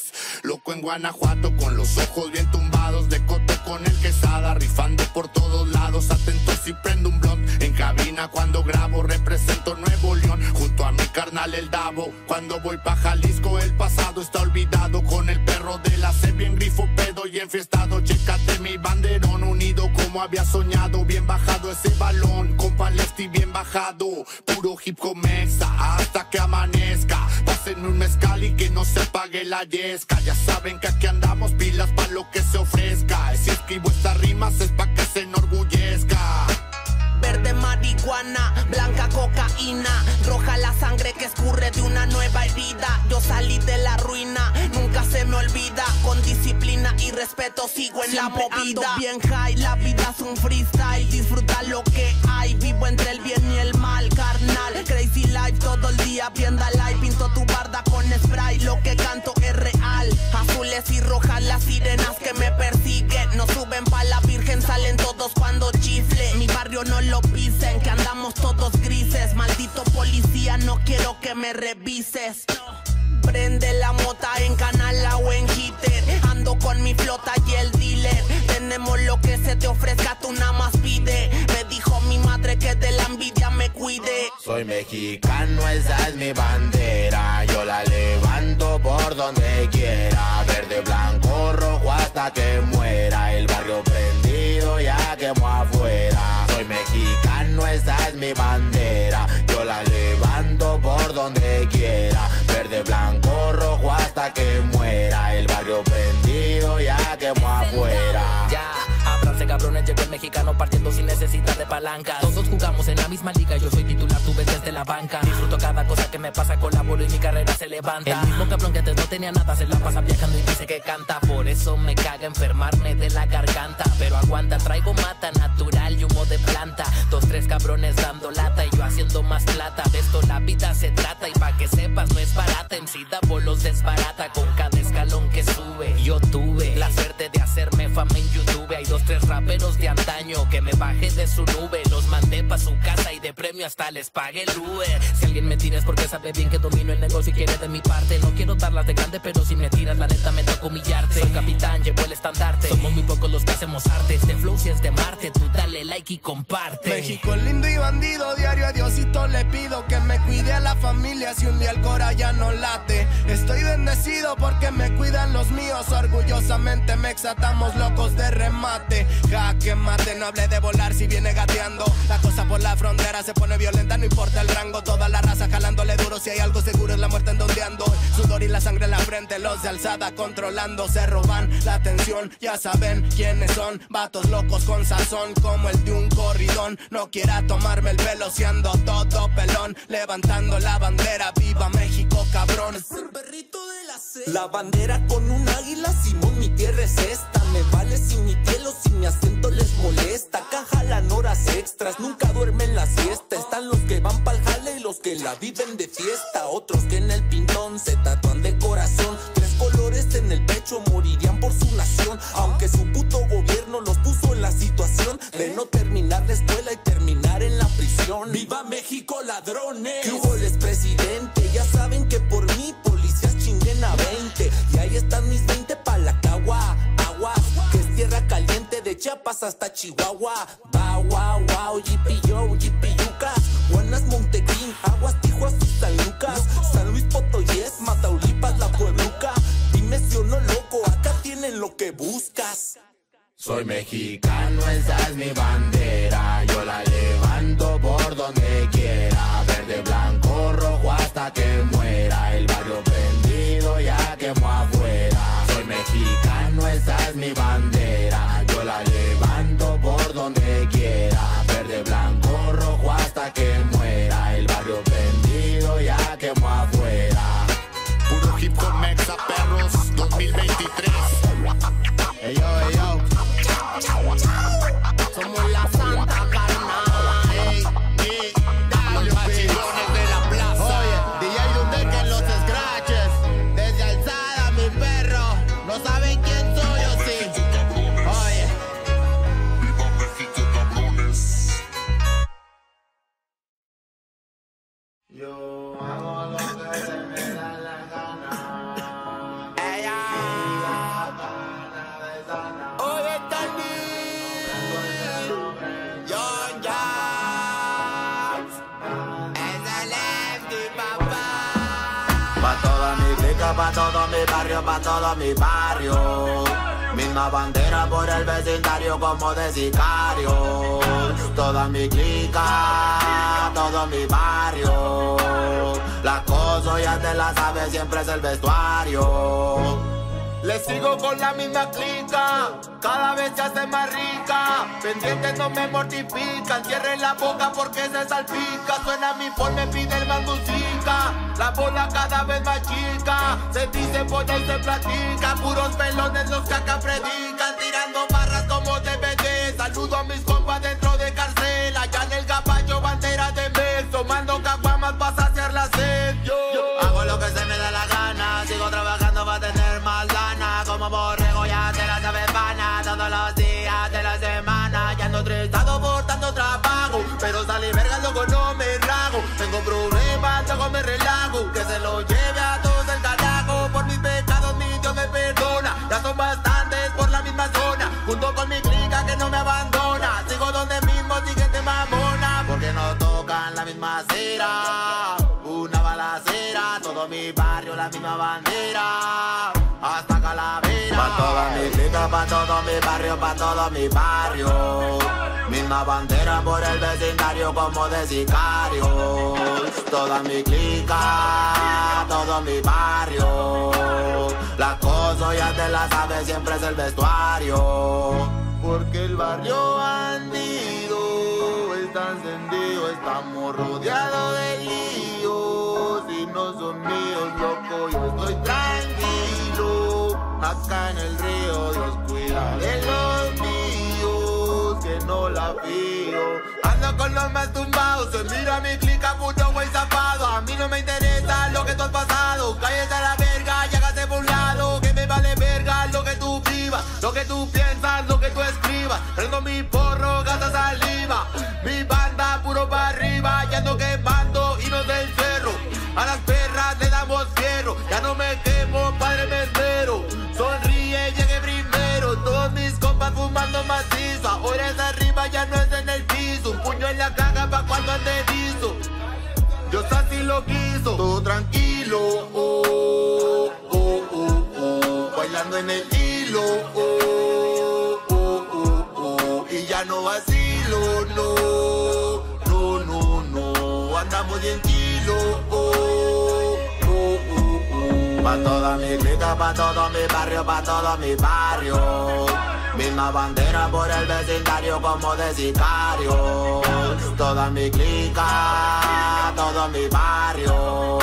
Loco en Guanajuato con los ojos bien tumbados, de coto con el Quesada, rifando por todos lados. Atentos y prendo un blunt en cabina cuando grabo, represento Nuevo León junto a mi carnal el Davo. Cuando voy pa' Jalisco el pasado está olvidado, con el perro de la C bien grifo, pedo y enfiestado. Chécate mi banderón unido como había soñado, bien bajado ese balón, compa Lefty bien bajado. Puro hip comexa hasta que amanezca, pásenme un mezcal y que no se apague la yesca. Ya saben que aquí andamos pilas pa' lo que se ofrezca, si escribo estas rimas es pa' que se enorgullezca. Verde marihuana, blanca cocaína, roja la sangre que escurre de una nueva herida. Yo salí de la ruina, nunca se me olvida, con disciplina y respeto sigo en siempre la movida. Ando bien high, la vida es un freestyle, disfruta lo que hay, vivo entre el bien y el mal, carnal. Crazy life todo el día, vienda live, pinto tu barda con spray, lo que canto es real. Azules y rojas las sirenas que me persiguen, no suben pa' la virgen, salen todos cuando chifle. Mi barrio no lo pisen, que andamos todos grises, maldito policía, no quiero que me revises. Prende la mota en Canala o en Hitter, ando con mi flota y el dealer, tenemos lo que se te ofrezca, tú nada más pide. Me dijo mi madre que de la envidia me cuide. Soy mexicano, esa es mi bandera, yo la levanto por donde quiera. Verde, blanco, rojo hasta que muera, el barrio prendido ya quemó afuera. Mexicano, esa es mi bandera, yo la levanto por donde quiera. Verde, blanco, rojo hasta que muera, el barrio prendido ya quemó afuera. Ya, abranse cabrones, llegó el mexicano partiendo sin necesidad de palanca. Todos jugamos en la misma liga, yo soy titular, tú ves desde la banca. Disfruto cada cosa que me pasa, colaboro y mi carrera se levanta. El mismo cabrón que antes no tenía nada se la pasa viajando y dice que canta. Por eso me caga enfermarme de la garganta, pero aguanta, traigo mata natural y humo de planta. Dos, tres cabrones dando lata y yo haciendo más plata. De esto la vida se trata y pa' que sepas no es barata. En cita bolos desbarata con cada escalón que sube. Yo tuve la suerte de hacerme fama en YouTube. Hay dos, tres raperos de antaño que me bajé de su nube, los mandé pa' su casa y de premio hasta les pagué el Uber. Si alguien me tira es porque sabe bien que domino el negocio y quiere de mi parte. No quiero darlas de grande, pero si me tiras la neta me toca humillarte. Soy capitán, llevo el estandarte, somos muy pocos los que hacemos arte. Este flow si es de Marte, tú dale like y comparte. México lindo y bandido, diario a Diosito le pido que me cuide a la familia si un día el cora ya no late. Estoy bendecido porque me cuidan los míos, orgullosamente me exatamos locos de remate. Jaque mate, no hable de volar si viene gateando. La cosa por la frontera se pone violenta, no importa el rango. Toda la raza jalándole duro, si hay algo seguro es la muerte en donde ando. Sudor y la sangre en la frente, los de alzada controlando. Se roban la atención, ya saben quiénes son. Vatos locos con sazón, como el de un corridón. No quiera tomarme el pelo, si ando todo pelón. Levantando la bandera, viva México, cabrón. La bandera con un águila, Simón, mi tierra es esta. Me vale si mi piel o si mi acento les molesta. Acá jalan horas extras, nunca duermen la siesta. Están los que van pa'l jale y los que la viven de fiesta. Otros que en el pintón se tatúan de corazón, tres colores en el pecho, morirían por su nación. Aunque su puto gobierno los puso en la situación de no terminar la escuela y terminar en la prisión. ¡Viva México, ladrones! ¿Qué hubo, el expresidente? Ya saben que por mí policías chinguen a veinte. Y ahí están mis veinte pa' la cagua, agua, que es tierra caliente de Chiapas hasta Chihuahua. Ba, wow, wow, yipi yo, yipi yuca, guanas, Montequín. mexicano, esa es mi bandera, yo la levanto por donde quiera, verde, blanco, rojo hasta que muera, el barrio prendido ya quemó afuera. Soy mexicano, esa es mi bandera, yo la levanto por donde quiera, verde, blanco, rojo hasta que muera, el barrio prendido ya quemó afuera. Puro hip hop mexa, perros, dos mil veintitrés. Hey, yo, hey, yo. Somos la Santa Carnal, hey, hey. Los machilones de la plaza. Oye, D J Yundé que en los scratches, desde Alzada, mi perro, no saben quién soy yo, sí. Oye, viva México, cabrones. Yo hago lo que se me da la gana. Ella. Pa' todo mi barrio, pa' todo mi barrio. Misma bandera por el vecindario como de sicario. Toda mi clica, todo mi barrio. Las cosas ya te las sabes, siempre es el vestuario. Le sigo con la misma clica, cada vez se hace más rica. Pendientes no me mortifican, cierren la boca porque se salpica. Suena mi forma, pide el manducica. La bola cada vez más chica, se dice polla y se platica. Puros pelones los que acá predican, tirando barras como D V D. Saludo a mis compas dentro de cárcel, allá en el caballo bandera de mes. Tomando caguamas pa' saciar la sed. Hago lo que se me da la gana, sigo trabajando pa' tener más lana. Como borrego ya te la sabes pana, todos los días de la semana. Ya ando tristado por tanto trabajo, pero salí verga loco no me rago. Tengo problemas, luego me relajo, que se lo lleve a todos el carajo. Por mis pecados mi Dios me perdona, ya son bastantes por la misma zona. Junto con mi clica que no me abandona, sigo donde mismo, siguiente mamona. Porque no tocan la misma cera, una balacera, todo mi barrio la misma bandera, hasta Calavera. Pa' toda mi clica, pa' todo mi barrio, pa' todo mi barrio. Misma bandera por el vecindario como de sicario. Toda mi clica, todo mi barrio. Las cosas ya te las sabes, siempre es el vestuario. Porque el barrio bandido está encendido, estamos rodeados de líos. Si no son míos, loco, yo estoy tranquilo. Acá en el río, Dios cuida de los míos, que no la pido. Ando con los más tumbados, se mira mi clica, puto güey zapado. A mí no me interesa lo que tú has pasado, cállate a la verga y hágase por un lado. Que me vale verga lo que tú vivas, lo que tú piensas, lo que tú escribas. Prendo mi porro, gasta saliva, mi banda puro para arriba. Ya ando quemando y no te encerro, a las perras le damos fierro. Ya no me quemo, padre me espero, sonríe, llegué primero. Todos mis compas fumando macizo, ahora es arriba, ya no es en el piso. Un puño en la caga pa' cuando ande liso, Dios así lo quiso. Todo tranquilo, oh, oh, oh, oh. Bailando en el hilo, oh, oh, oh, oh. Y ya no vacilo, no, no, no, no. Andamos bien kilo, oh, oh, oh, oh. Pa' toda mi clica, pa' todo mi barrio, pa' todo mi barrio. Misma bandera por el vecindario como de sicario. Toda mi clica, todo mi barrio.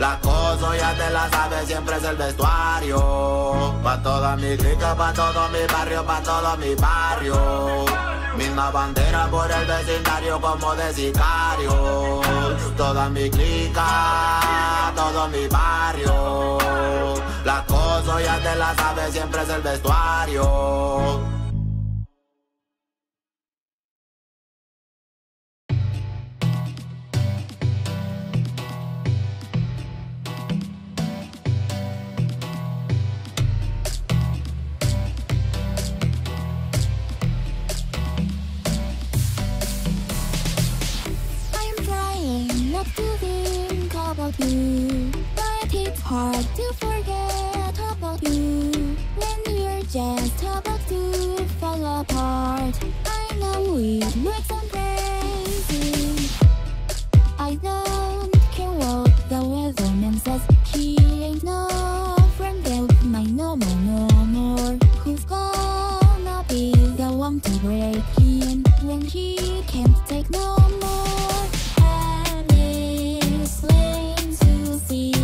Las cosas ya te las sabes, siempre es el vestuario. Pa' toda mi clica, pa' todo mi barrio, pa' todo mi barrio. Misma bandera por el vecindario como de sicario. Toda mi clica, todo mi barrio. Las cosas ya te las sabes, siempre es el vestuario. You, but it's hard to forget about you when you're chance how about to fall apart. I know we make some crazy. I don't care what the weatherman says. She ain't no friend of mine no more, no more. Who's gonna be the one to break in when she can't take no more? And it's plain to see.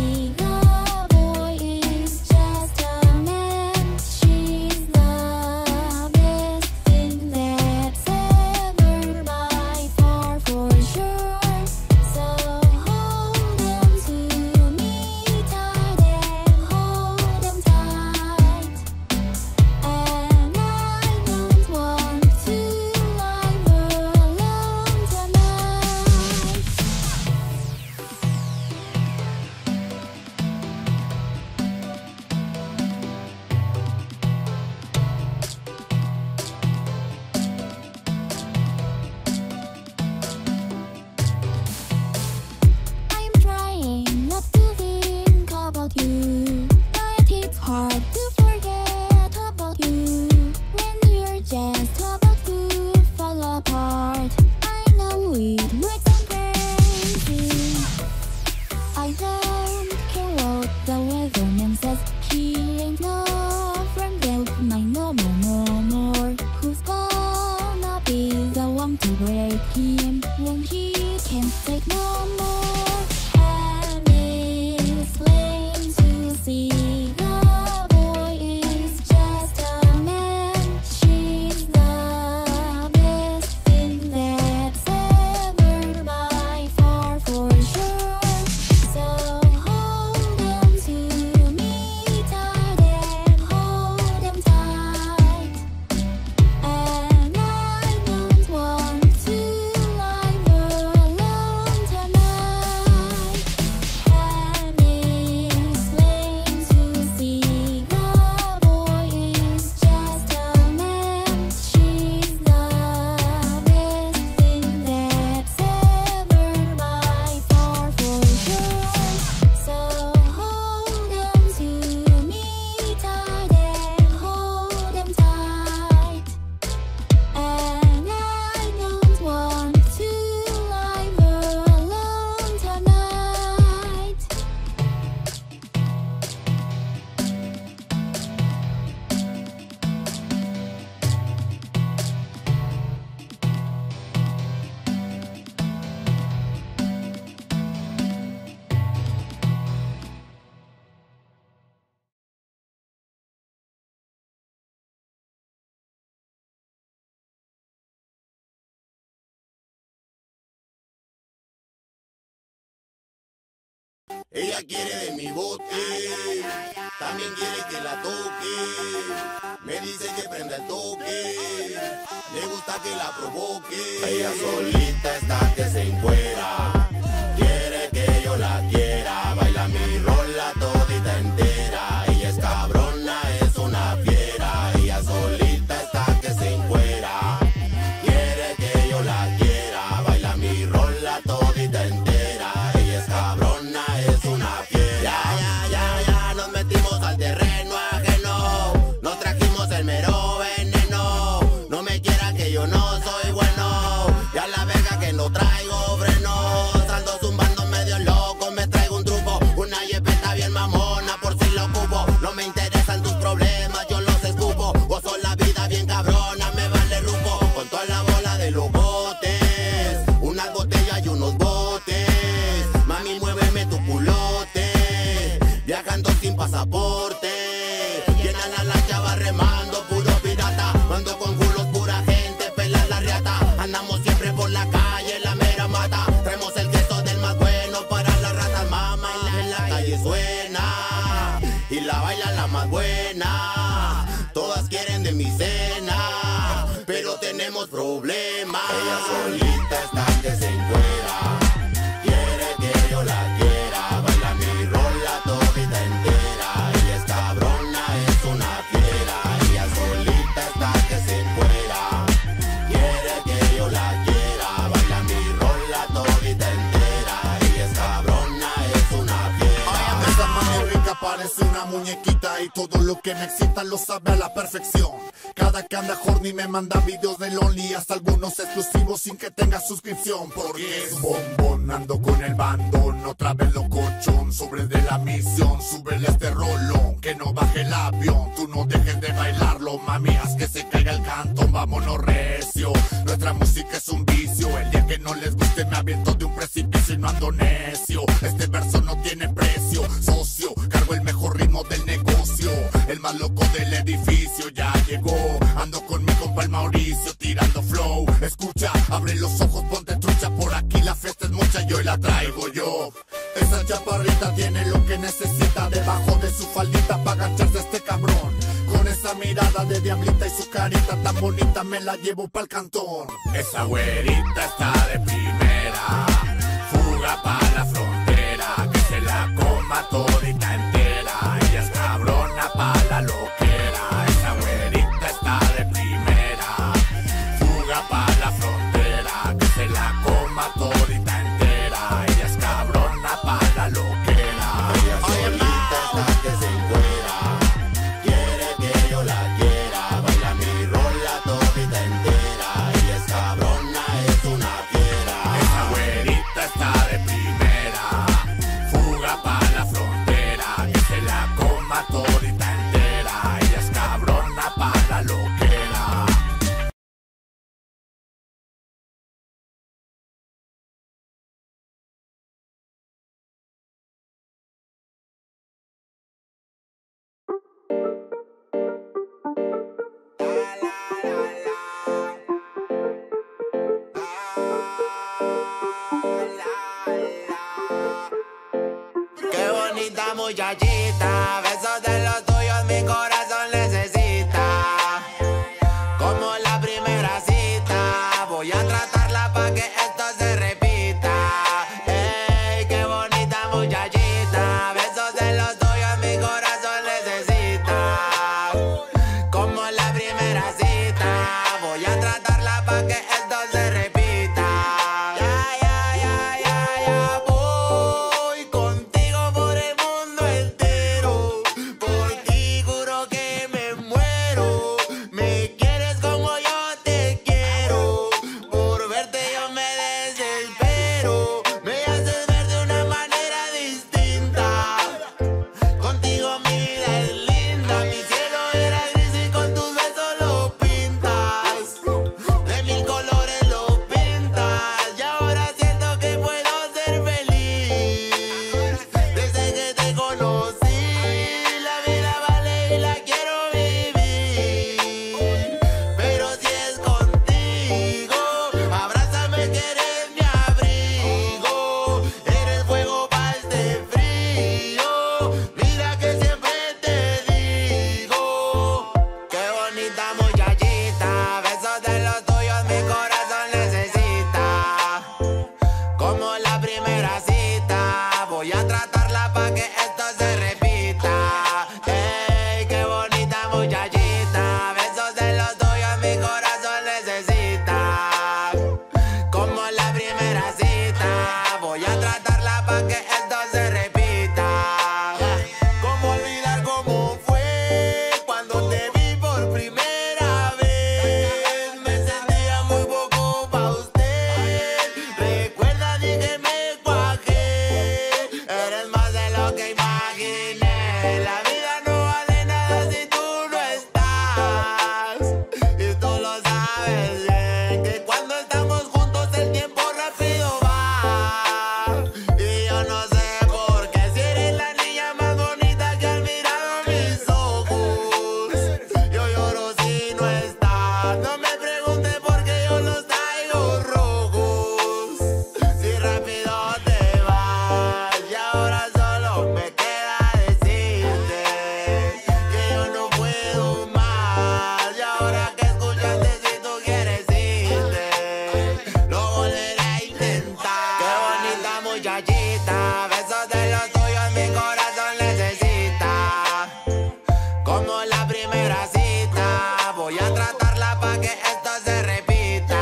Ella quiere de mi bote, también quiere que la toque, me dice que prenda el toque, le gusta que la provoque. Ella solita está que se encuera, quiere que yo la quiera, baila mi rola todita entera, ella es cabrona, es una fiera. Ella solita está que se encuera, quiere que yo la quiera, baila mi rola todita entera, ella es cabrona. Pasaporte, llenan a la chava remando puro pirata, mando con culos pura gente, pela la riata, andamos siempre por la calle, la mera mata, traemos el queso del más bueno para las ratas, mamá, y en la calle suena, y la baila la más buena, todas quieren de mi cena, pero tenemos problemas. Ella solita está que se encuera, quiere que yo la quiera, baila mi rola todita entera. parece una muñequita y todo lo que me excita lo sabe a la perfección. Cada que anda horny me manda videos de Lonely, hasta algunos exclusivos sin que tenga suscripción. Porque es bombón, ando con el bandón, otra vez locochón, sobre de la misión. Súbele este rolón, que no baje el avión, tú no dejes de bailarlo, mami, haz que se caiga el canto, vámonos recio. Nuestra música es un vicio, el día que no les guste me aviento de un precipicio y no ando necio. Este verso no tiene precio, socio, cargo el mejor ritmo del negocio. El más loco del edificio ya llegó, ando con mi compa el Mauricio tirando flow. Escucha, abre los ojos, ponte trucha, por aquí la fiesta es mucha y hoy la traigo yo. Esa chaparrita tiene lo que necesita, debajo de su faldita pa' agancharse a este cabrón. Con esa mirada de diablita y su carita tan bonita me la llevo pa'l cantón. Esa güerita está de primera, fuga pa' la frontera, que se la coma todita entera. Ella es cabrona pa' la loquera, esa güerita está de primera, fuga pa' la frontera, que se la coma todita entera. Ella es cabrona pa' la loquera, ella solita está que se encuera. Muchachita, besos de los tuyos mi corazón necesita. Como la primera cita, voy a tratarla pa' que esto se repita. Ey, qué bonita muchachita, besos de los tuyos mi corazón necesita. Como la primera cita, voy a tratarla pa' que esto se repita. Ya, ya, ya, ya, ya, voy contigo pa' que esto se repita. Ey, qué bonita muchachita, besos de los tuyos mi corazón necesita. Como la primera cita, voy a tratarla pa' que esto se repita. Cómo olvidar cómo fue cuando te vi por primera vez, me sentía muy poco pa' usted. Recuerda, dije me cuajé, eres más que imaginé. La vida no vale nada si tú no estás, y tú lo sabes bien, que cuando estamos juntos el tiempo rápido va. Y yo no sé por qué, si eres la niña más bonita que han mirado mis ojos, yo lloro si no estás. No me preguntes por qué yo los traigo rojos, si rápido te vas. Y ahora me queda decirte que yo no puedo más. Y ahora que escuchaste, si tú quieres irte, lo volveré a intentar. Qué bonita muchachita, besos de los tuyos mi corazón necesita. Como la primera cita, voy a tratarla pa' que esto se repita.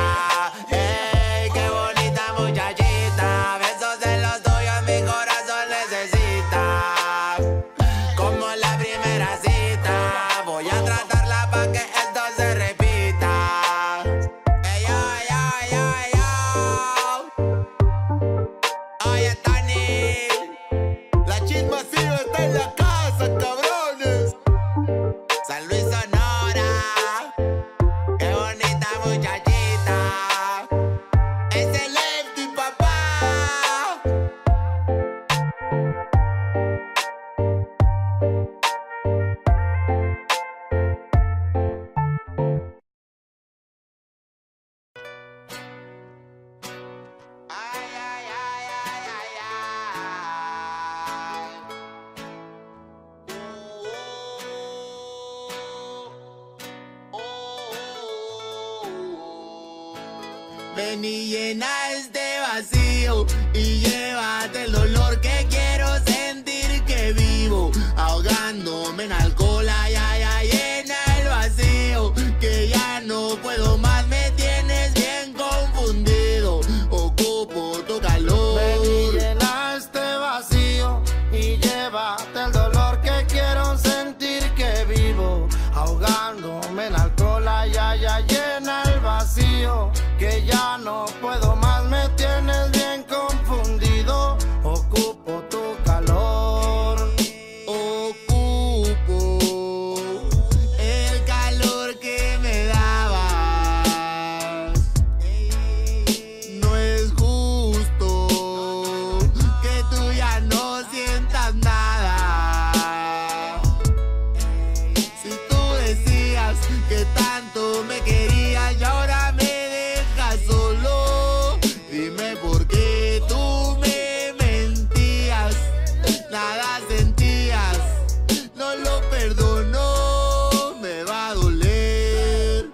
Ey, qué bonita muchachita, besos de los tuyos mi corazón necesita. ven y llena este vacío y llévate el dolor que quiero sentir que vivo, ahogándome en alcohol, ay, ay, ay, llena el vacío que ya no puedo más, me tienes bien confundido, ocupo tu calor. Ven y llena este vacío y llévate el dolor que quiero sentir que vivo, ahogándome en alcohol, ay, ay, ay, llena el vacío que ya no puedo más, me tienes bien confundido, ocupo tu calor, ocupo el calor que me dabas, no es justo que tú ya no sientas nada, si tú decías que tanto me querías y ahora solo, dime por qué tú me mentías, nada sentías, no lo perdono, me va a doler.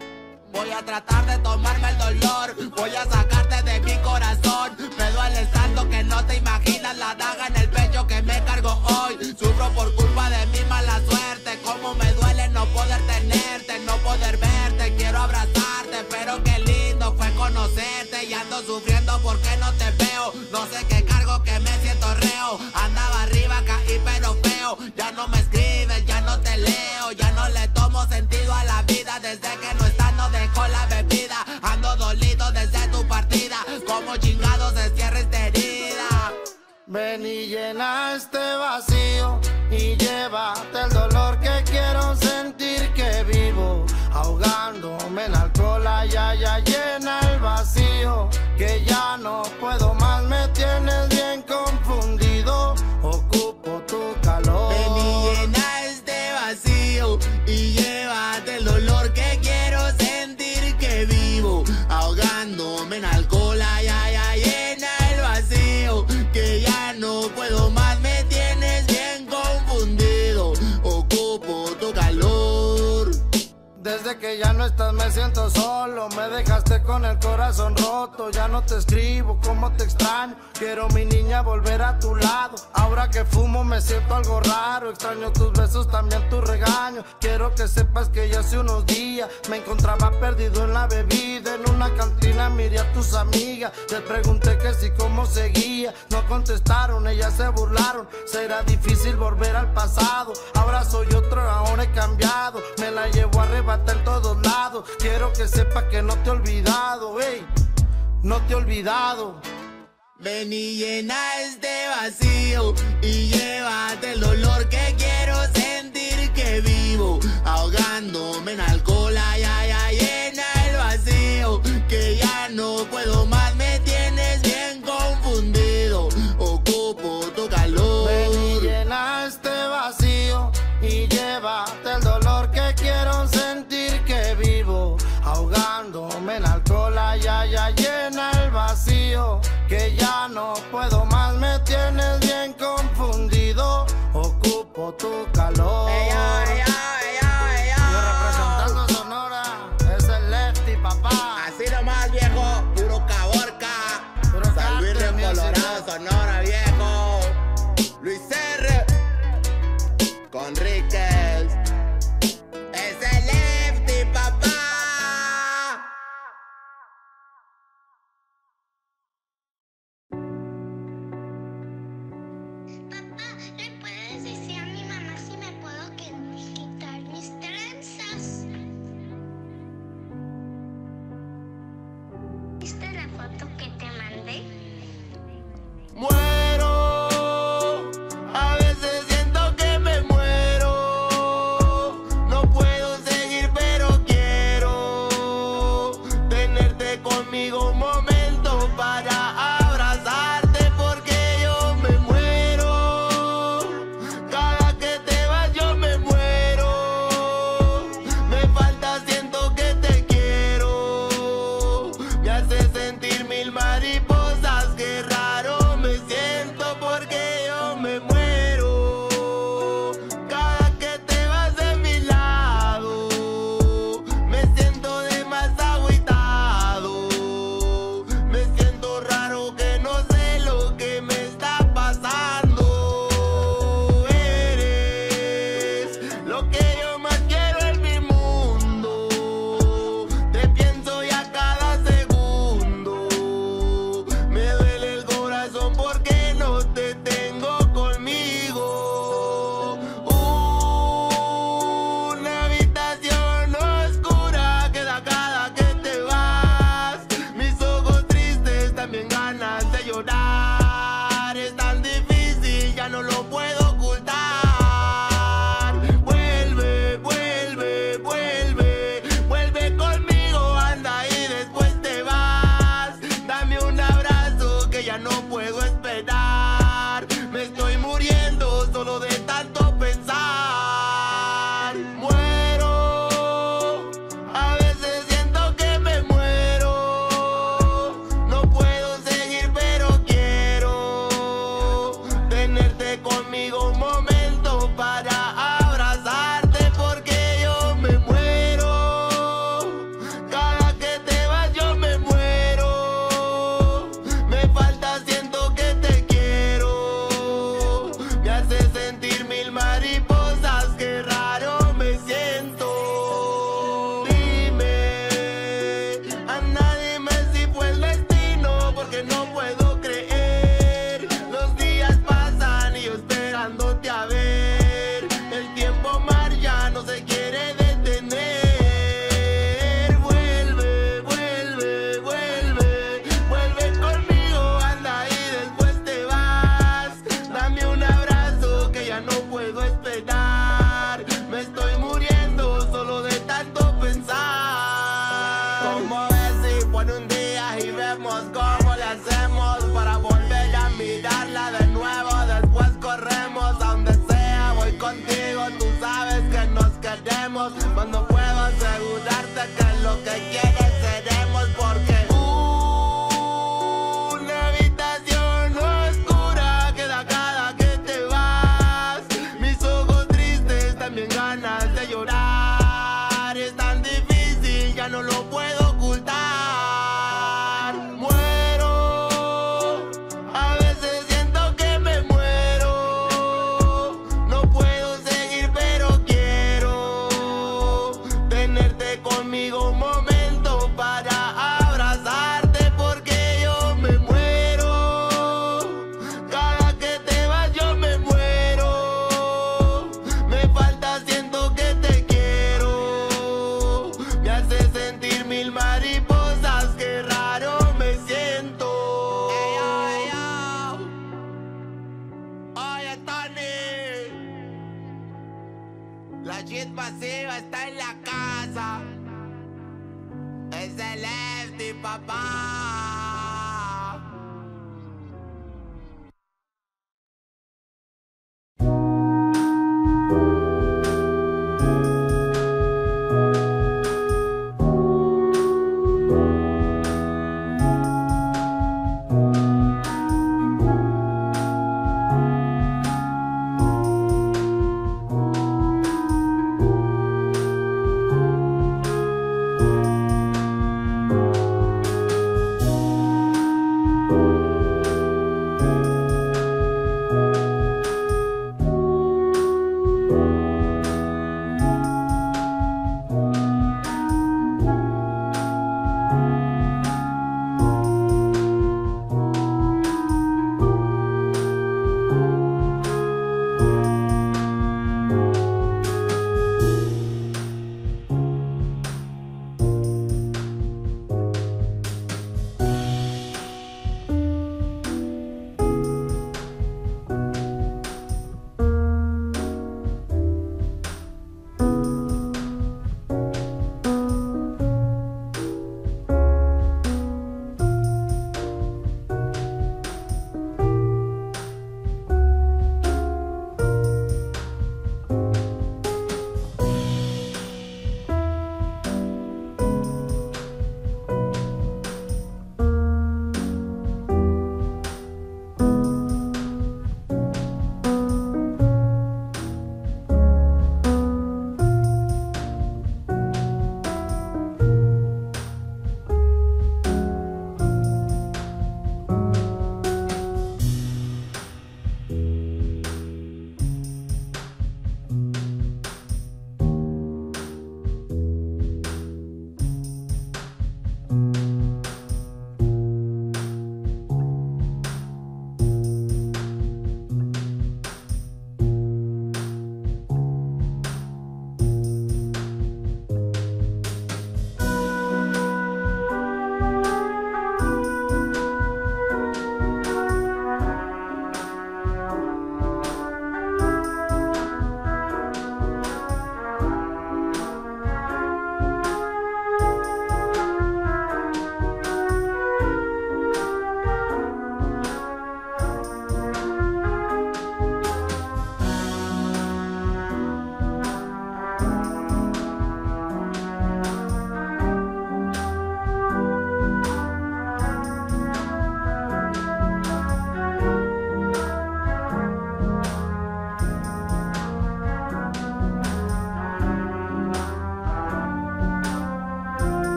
Voy a tratar de tomarme el dolor, voy a sacarte de mi corazón, me duele tanto que no te imaginas la daga en el pecho que me cargo hoy, sufro por culpa de mi mala suerte, cómo me duele no poder tenerte, no poder verte, quiero abrazarte, pero que conocerte y ando sufriendo porque no te veo, no sé qué cargo que me siento reo, andaba arriba, caí pero feo, ya no me escribes, ya no te leo, ya no le tomo sentido a la vida, desde que no estás no dejó la bebida, ando dolido desde tu partida, como chingado se cierra esta herida. Ven y llena este vacío y llévate el dolor que quiero sentir que vivo, ahogándome en alcohol, ay, ay, ay, llena el vacío que ya no puedo más, me tienes bien confundido, ocupo tu calor. Ven y llena este vacío y llévate el dolor que quiero sentir que vivo, ahogándome en alcohol, ay, ay, ay, llena el vacío que ya no puedo más, me tienes bien confundido, ocupo tu calor. Desde que ya no estás me siento solo, me dejaste con el corazón roto, ya no te escribo, como te extraño, quiero mi niña volver a tu lado, ahora que fumo me siento algo raro, extraño tus besos, también tus regaños, quiero que sepas que ya hace unos días me encontraba perdido en la bebida, en una cantina miré a tus amigas, les pregunté que si cómo seguía, no contestaron, ellas se burlaron, será difícil volver al pasado, ahora soy otro, ahora he cambiado, me la llevo a rebajar en todos lados, quiero que sepas que no te he olvidado, hey, no te he olvidado. Ven y llena este vacío y llévate el dolor que quiero sentir que vivo, ahogándome en alcohol, ay, ay, ay, llena el vacío que ya no puedo más, me tienes bien confundido, ocupo tu calor. Ven y llena este vacío y llévate el dolor que quiero sentir que vivo, ahogándome en alcohol, ay, ay, ay, llena el vacío que ya no puedo más, me tienes bien confundido, ocupo tu calor. Ey, yo, yo, yo, yo. Representando Sonora, es el Lefty, papá. Así nomás, viejo, puro Caborca, puro San Luis de Colorado, Sonora, viejo. Luis R. Conríquez. Es el Lefty, papá. esperar. Me estoy muriendo solo de tanto pensar. Muero, a veces siento que me muero. No puedo seguir, pero quiero tenerte conmigo un momento para abrazarte, porque yo me muero. Cada que te vas yo me muero. Me falta siempre. ¿Cómo le hacemos para volver a mirarla de nuevo? Después corremos a donde sea, voy contigo, tú sabes que nos queremos. Cuando puedo asegurarte que lo que quieres seremos, porque una habitación oscura queda cada que te vas. Mis ojos tristes, también ganas de llorar. Es tan difícil, ya no lo puedo ocultar. Conmigo un momento para abrazarte, porque yo me muero. Cada que te vas yo me muero. Me falta, siento que te quiero. Me hace sentir mil mariposas, qué raro me siento. Hey, oh, oh. Oye, Tony, la shit pasiva está en la casa. Es el Efti, papá.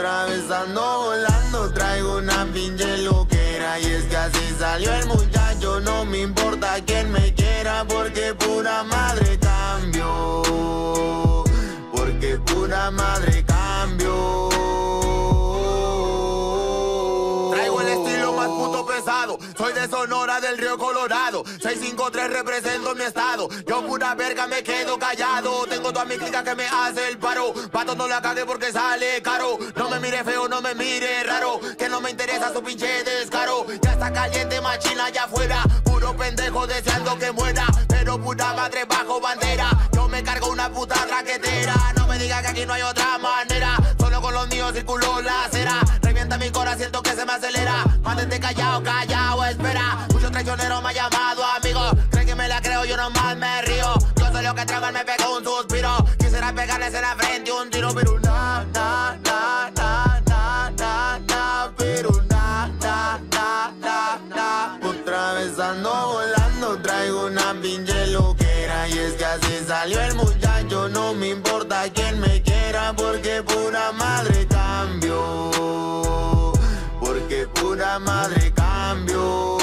otra vez ando volando, traigo una pinche loquera. Y es que así salió el muchacho, no me importa quien me quiera, porque pura madre cambio, porque pura madre cambio. Traigo el estilo más puto pesado, soy de Sonora del Río Colorado, seis cinco tres represento mi estado. Yo pura verga me quedo callado, tengo toda mi clica que me hace el paro. Pato no la cague porque sale caro, no me mire feo, no me mire raro, que no me interesa su pinche descaro. Ya está caliente machina allá afuera, puro pendejo deseando que muera, pero pura madre bajo bandera, yo me cargo una puta traquetera. No me diga que aquí no hay otra manera, solo con los míos circuló la cera. Revienta mi corazón, siento que se me acelera, mantente callado, callado, espera. Muchos traicioneros me han llamado amigos, creen que me la creo, yo nomás me río. Yo sé lo que trago, me pego un suspiro, quisiera pegarles en la frente un tiro. Pero na, na, na, na, na, na, na, pero na, na, na, na, na. Otra vez ando volando, traigo una pinche loquera. Y es que así salió el muchacho, no me importa quién me quiera, porque pura madre cambio, porque pura madre cambio.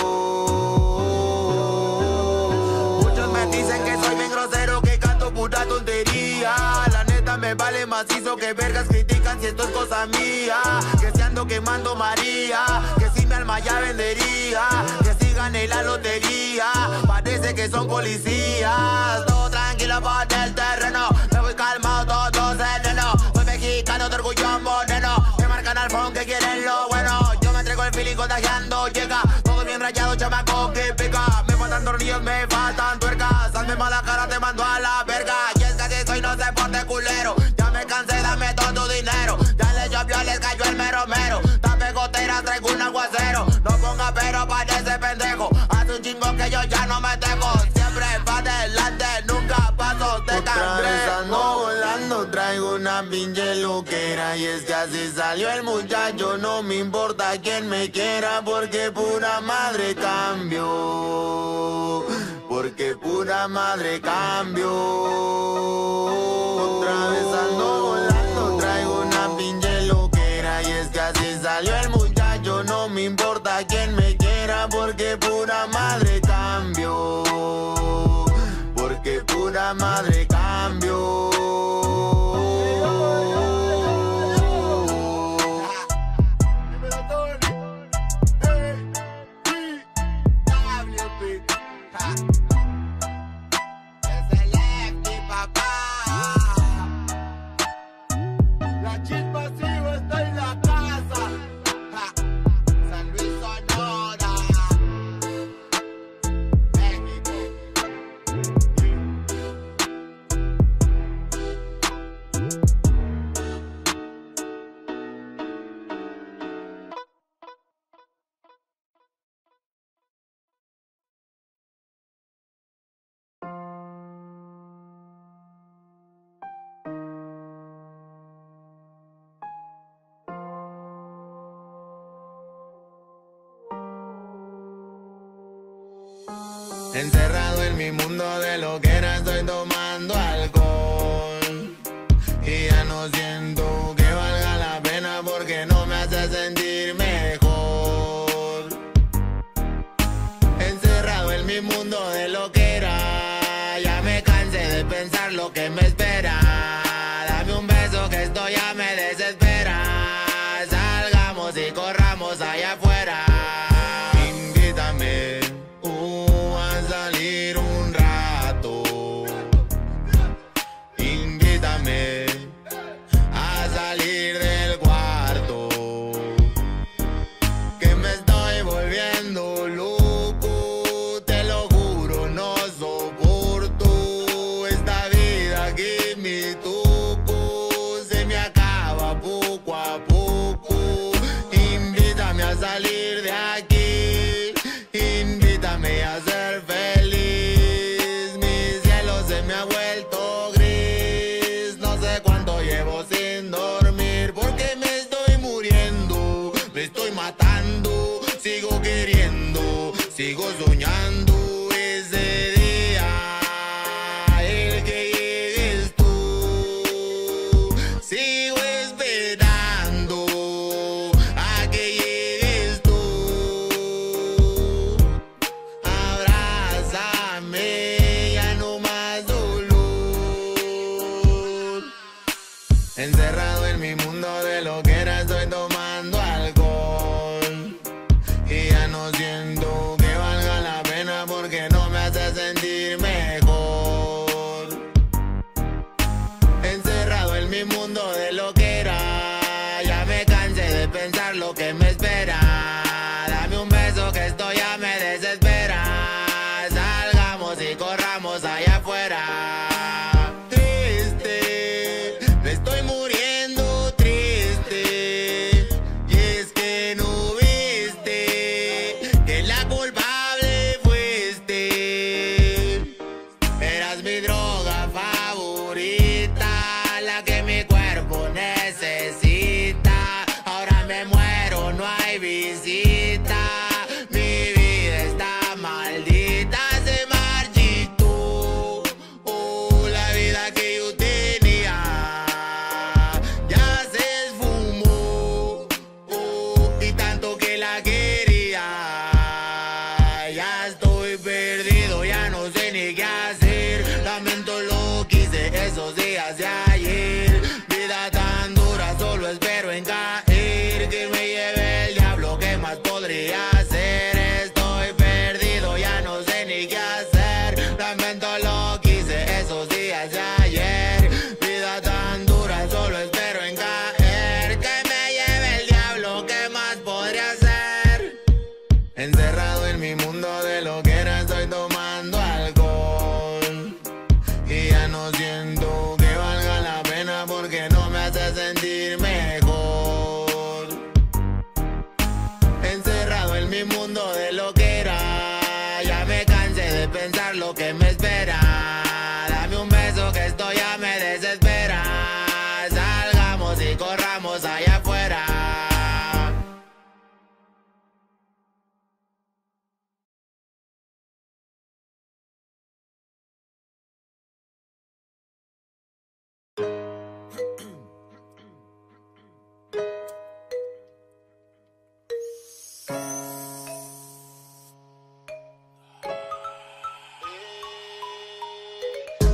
Muchos me dicen que soy bien grosero, que canto pura tontería. La neta me vale macizo, que vergas critican si esto es cosa mía. Que si ando quemando María, que si mi alma ya vendería, que si gané la lotería, parece que son policías. Todo tranquilo por el terreno, me voy calmado, todo sereno. Soy mexicano de orgullo moreno, me marcan al fondo que quieren lo bueno. El feeling contagiando llega, todo bien rayado, chamaco que pega. Me faltan tornillos, me faltan tuercas, hazme mala cara, te mando a la verga. Y es que así soy, no se porte culero, ya me cansé, dame todo tu dinero. Ya les llovió, les cayó el mero mero, dame gotera, traigo un aguacero. No ponga pero para ese pendejo, hace un chingo que yo ya no me tengo. Siempre pa' delante, nunca paso de cangrejo. Traigo una pinche loquera. Y es que así salió el muchacho, no me importa quién me quiera, porque pura madre cambio, porque pura madre cambio. Otra vez ando volando, traigo una pinche loquera. Y es que así salió el muchacho, no me importa quién me quiera, porque pura madre cambio, porque pura madre cambio. Encerrado en mi mundo de loquera, estoy tomando alcohol y ya no siento que valga la pena, porque no me hace sentir mejor. Encerrado en mi mundo de loquera, ya me cansé de pensar lo que me espera. Dame un beso que esto ya me desespera, salgamos y corramos allá afuera. Sigo soñando ese día, el que llegues tú, sigo esperando. Encerrado en mi mundo de lo que era, estoy tomando alcohol y ya no siento que valga la pena porque no me hace sentir mejor. Encerrado en mi mundo de lo que era, ya me cansé de pensar lo que me espera. Dame un beso que esto ya me desespera. Salgamos y corramos allá afuera. Mi droga favorita, la que mi cuerpo necesita. Ahora me muero, no hay visita. Mi vida está maldita, se marchitó. Oh, la vida que yo tenía ya se esfumó. Oh, y tanto que la quería. Ya estoy perdido, ya no sé ni qué hacer. Lamento lo que hice esos días de ayer. Vida tan dura, solo espero en caer. Que me lleve el diablo, ¿qué más podría hacer? Estoy perdido, ya no sé ni qué hacer. Lamento lo que hice esos días de ayer. Vida tan dura, solo espero en caer. Que me lleve el diablo, ¿qué más podría hacer? Encerrado en mi mundo de lo que era, estoy tomando alcohol y ya no siento que valga la pena porque no me hace sentir mejor. Encerrado en mi mundo de lo que era, ya me cansé de pensar lo que me espera. Dame un beso que esto ya me desespera. Salgamos y corramos allá afuera.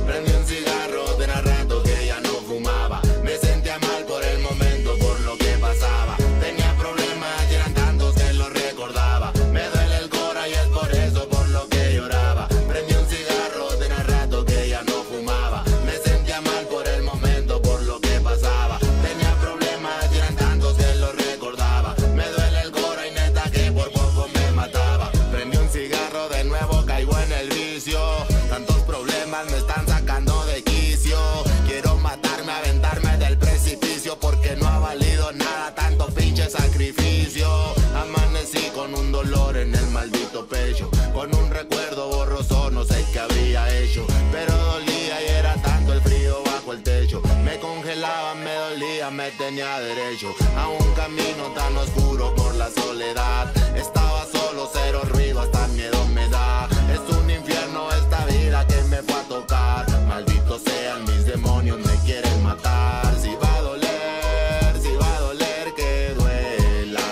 Prendí un cigarro, tenía rato que ya no fumaba. Me sentía mal por el momento, por lo que pasaba. Tenía problemas y eran tantos que los recordaba. Me duele el cora y es por eso por lo que lloraba. Prendí un cigarro, tenía rato que ya no fumaba. Me sentía mal por el momento, por lo que pasaba. Tenía problemas y eran tantos que los recordaba. Me duele el cora y neta que por poco me mataba. Prendí un cigarro, de nuevo caigo en el vicio. Tantos problemas me están sacando de quicio. Quiero matarme, aventarme del precipicio, porque no ha valido nada tanto pinche sacrificio. Amanecí con un dolor en el maldito pecho, con un recuerdo borroso, no sé qué habría hecho. Pero dolía y era tanto el frío bajo el techo. Me congelaba, me dolía, me tenía derecho a un camino tan oscuro por la soledad. Estaba solo, cero ruido, hasta miedo me da. Es un infierno esta vida que me fue a tocar. Malditos sean mis demonios, me quieren matar. Si va a doler, si va a doler, que duela.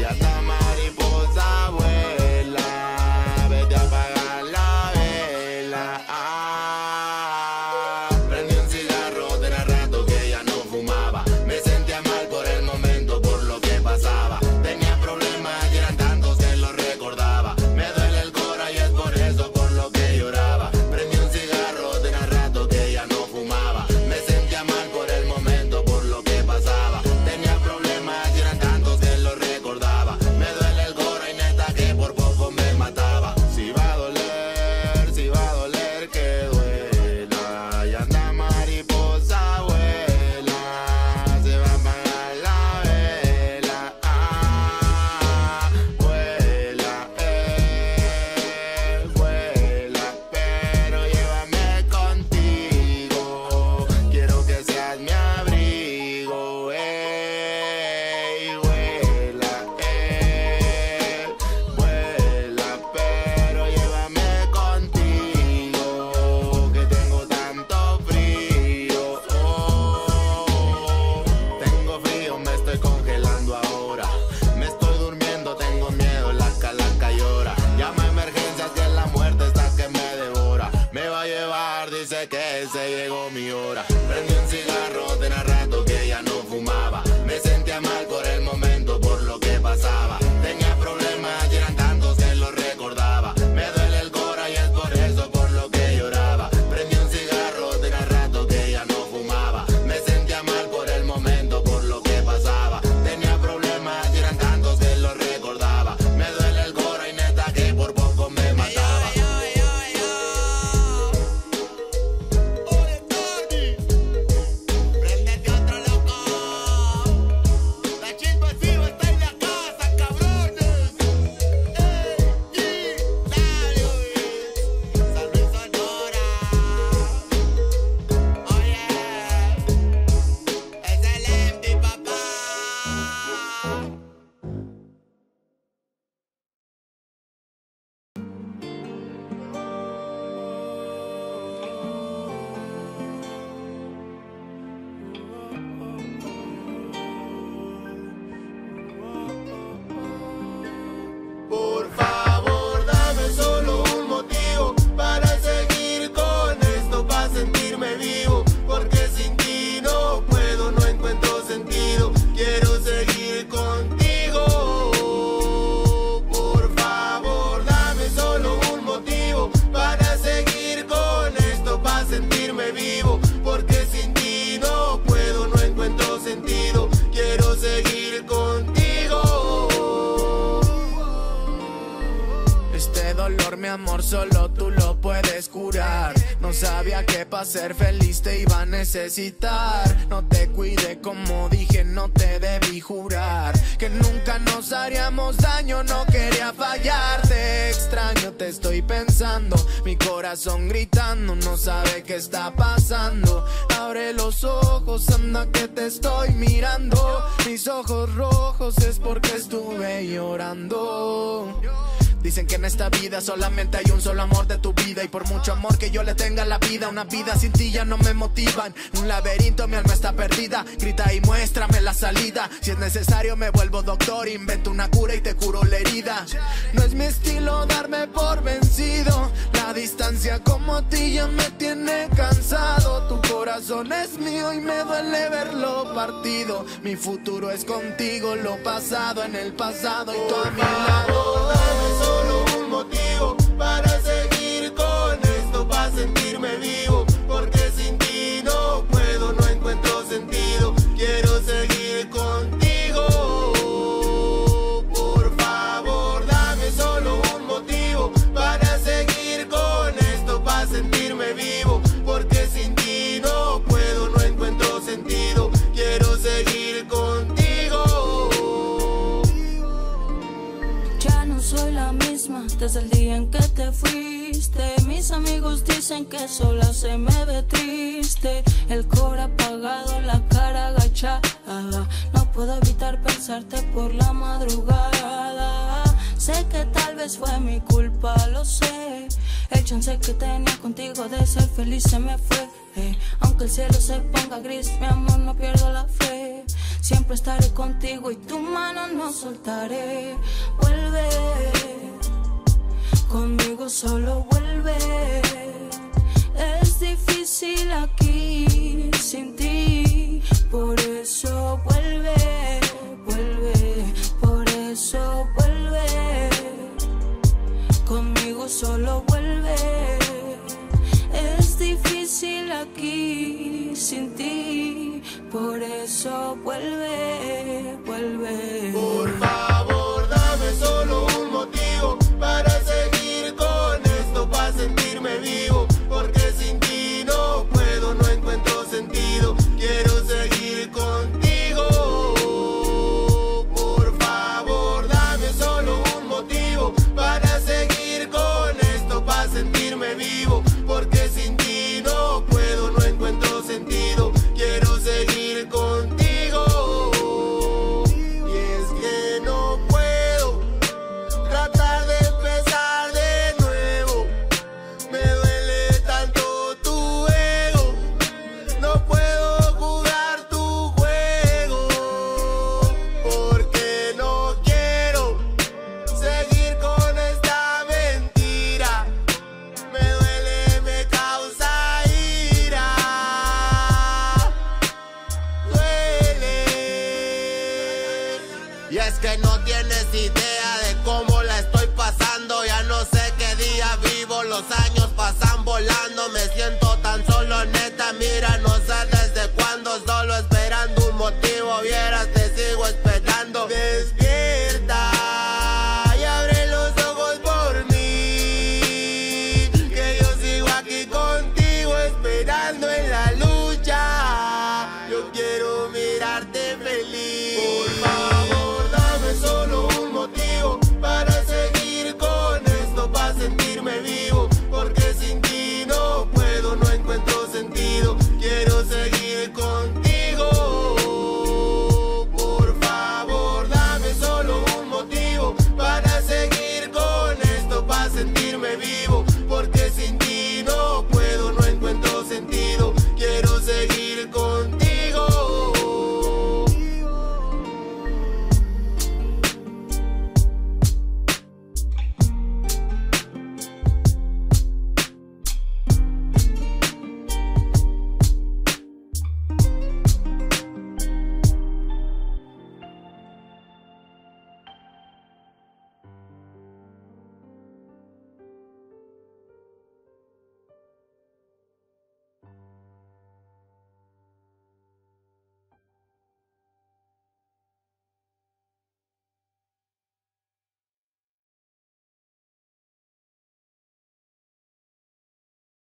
Y hasta mariposa vuela. Vete a apagar la vela. Ah. Prendí un cigarro, tenía rato que ya no fumaba. Me sentía mal por el momento, por lo que pasaba. Tenía problemas y eran tantos que los recordaba. Me duele el cora y es por eso por lo que lloraba. Prendí un cigarro, tenía rato que ya no fumaba. mi amor, solo tú lo puedes curar. No sabía que para ser feliz te iba a necesitar. No te cuidé como dije, no te debí jurar que nunca nos haríamos daño, no quería fallarte. Extraño, te estoy pensando, mi corazón gritando, no sabe qué está pasando. Abre los ojos, anda que te estoy mirando. Mis ojos rojos es porque estuve llorando. Dicen que en esta vida solamente hay un solo amor de tu vida, y por mucho amor que yo le tenga a la vida, una vida sin ti ya no me motivan. Un laberinto, mi alma está perdida. Grita y muéstrame la salida. Si es necesario me vuelvo doctor, invento una cura y te curo la herida. No es mi estilo darme por vencido. La distancia como a ti ya me tiene cansado. Tu corazón es mío y me duele verlo partido. Mi futuro es contigo, lo pasado en el pasado y tú a mi lado. Para seguir con esto, para sentirme vivo, porque sin ti no puedo, no encuentro sentido. Quiero seguir contigo, por favor dame solo un motivo para seguir con esto, para sentirme vivo, porque sin ti no puedo, no encuentro sentido. Quiero seguir contigo. Ya no soy la misma desde el día en que te fuiste. Mis amigos dicen que sola se me ve triste. El cora apagado, la cara agachada. No puedo evitar pensarte por la madrugada. Sé que tal vez fue mi culpa, lo sé. El chance que tenía contigo de ser feliz se me fue. Aunque el cielo se ponga gris, mi amor, no pierdo la fe. Siempre estaré contigo y tu mano no soltaré. Vuelve conmigo, solo vuelve. Es difícil aquí sin ti, por eso vuelve, vuelve, por eso vuelve. Conmigo solo vuelve. Es difícil aquí sin ti, por eso vuelve, vuelve. Por favor, dame solo un motivo para seguir con esto, para sentirme vivo, porque sin ti no puedo, no encuentro sentido. Quiero seguir contigo, por favor dame solo un motivo para seguir con esto, para sentirme vivo, porque sin ti no puedo, no encuentro sentido. Quiero seguir contigo, y es que no puedo tratar de empezar. Y es que no tienes idea de cómo la estoy pasando. Ya no sé qué día vivo, los años pasan volando. Me siento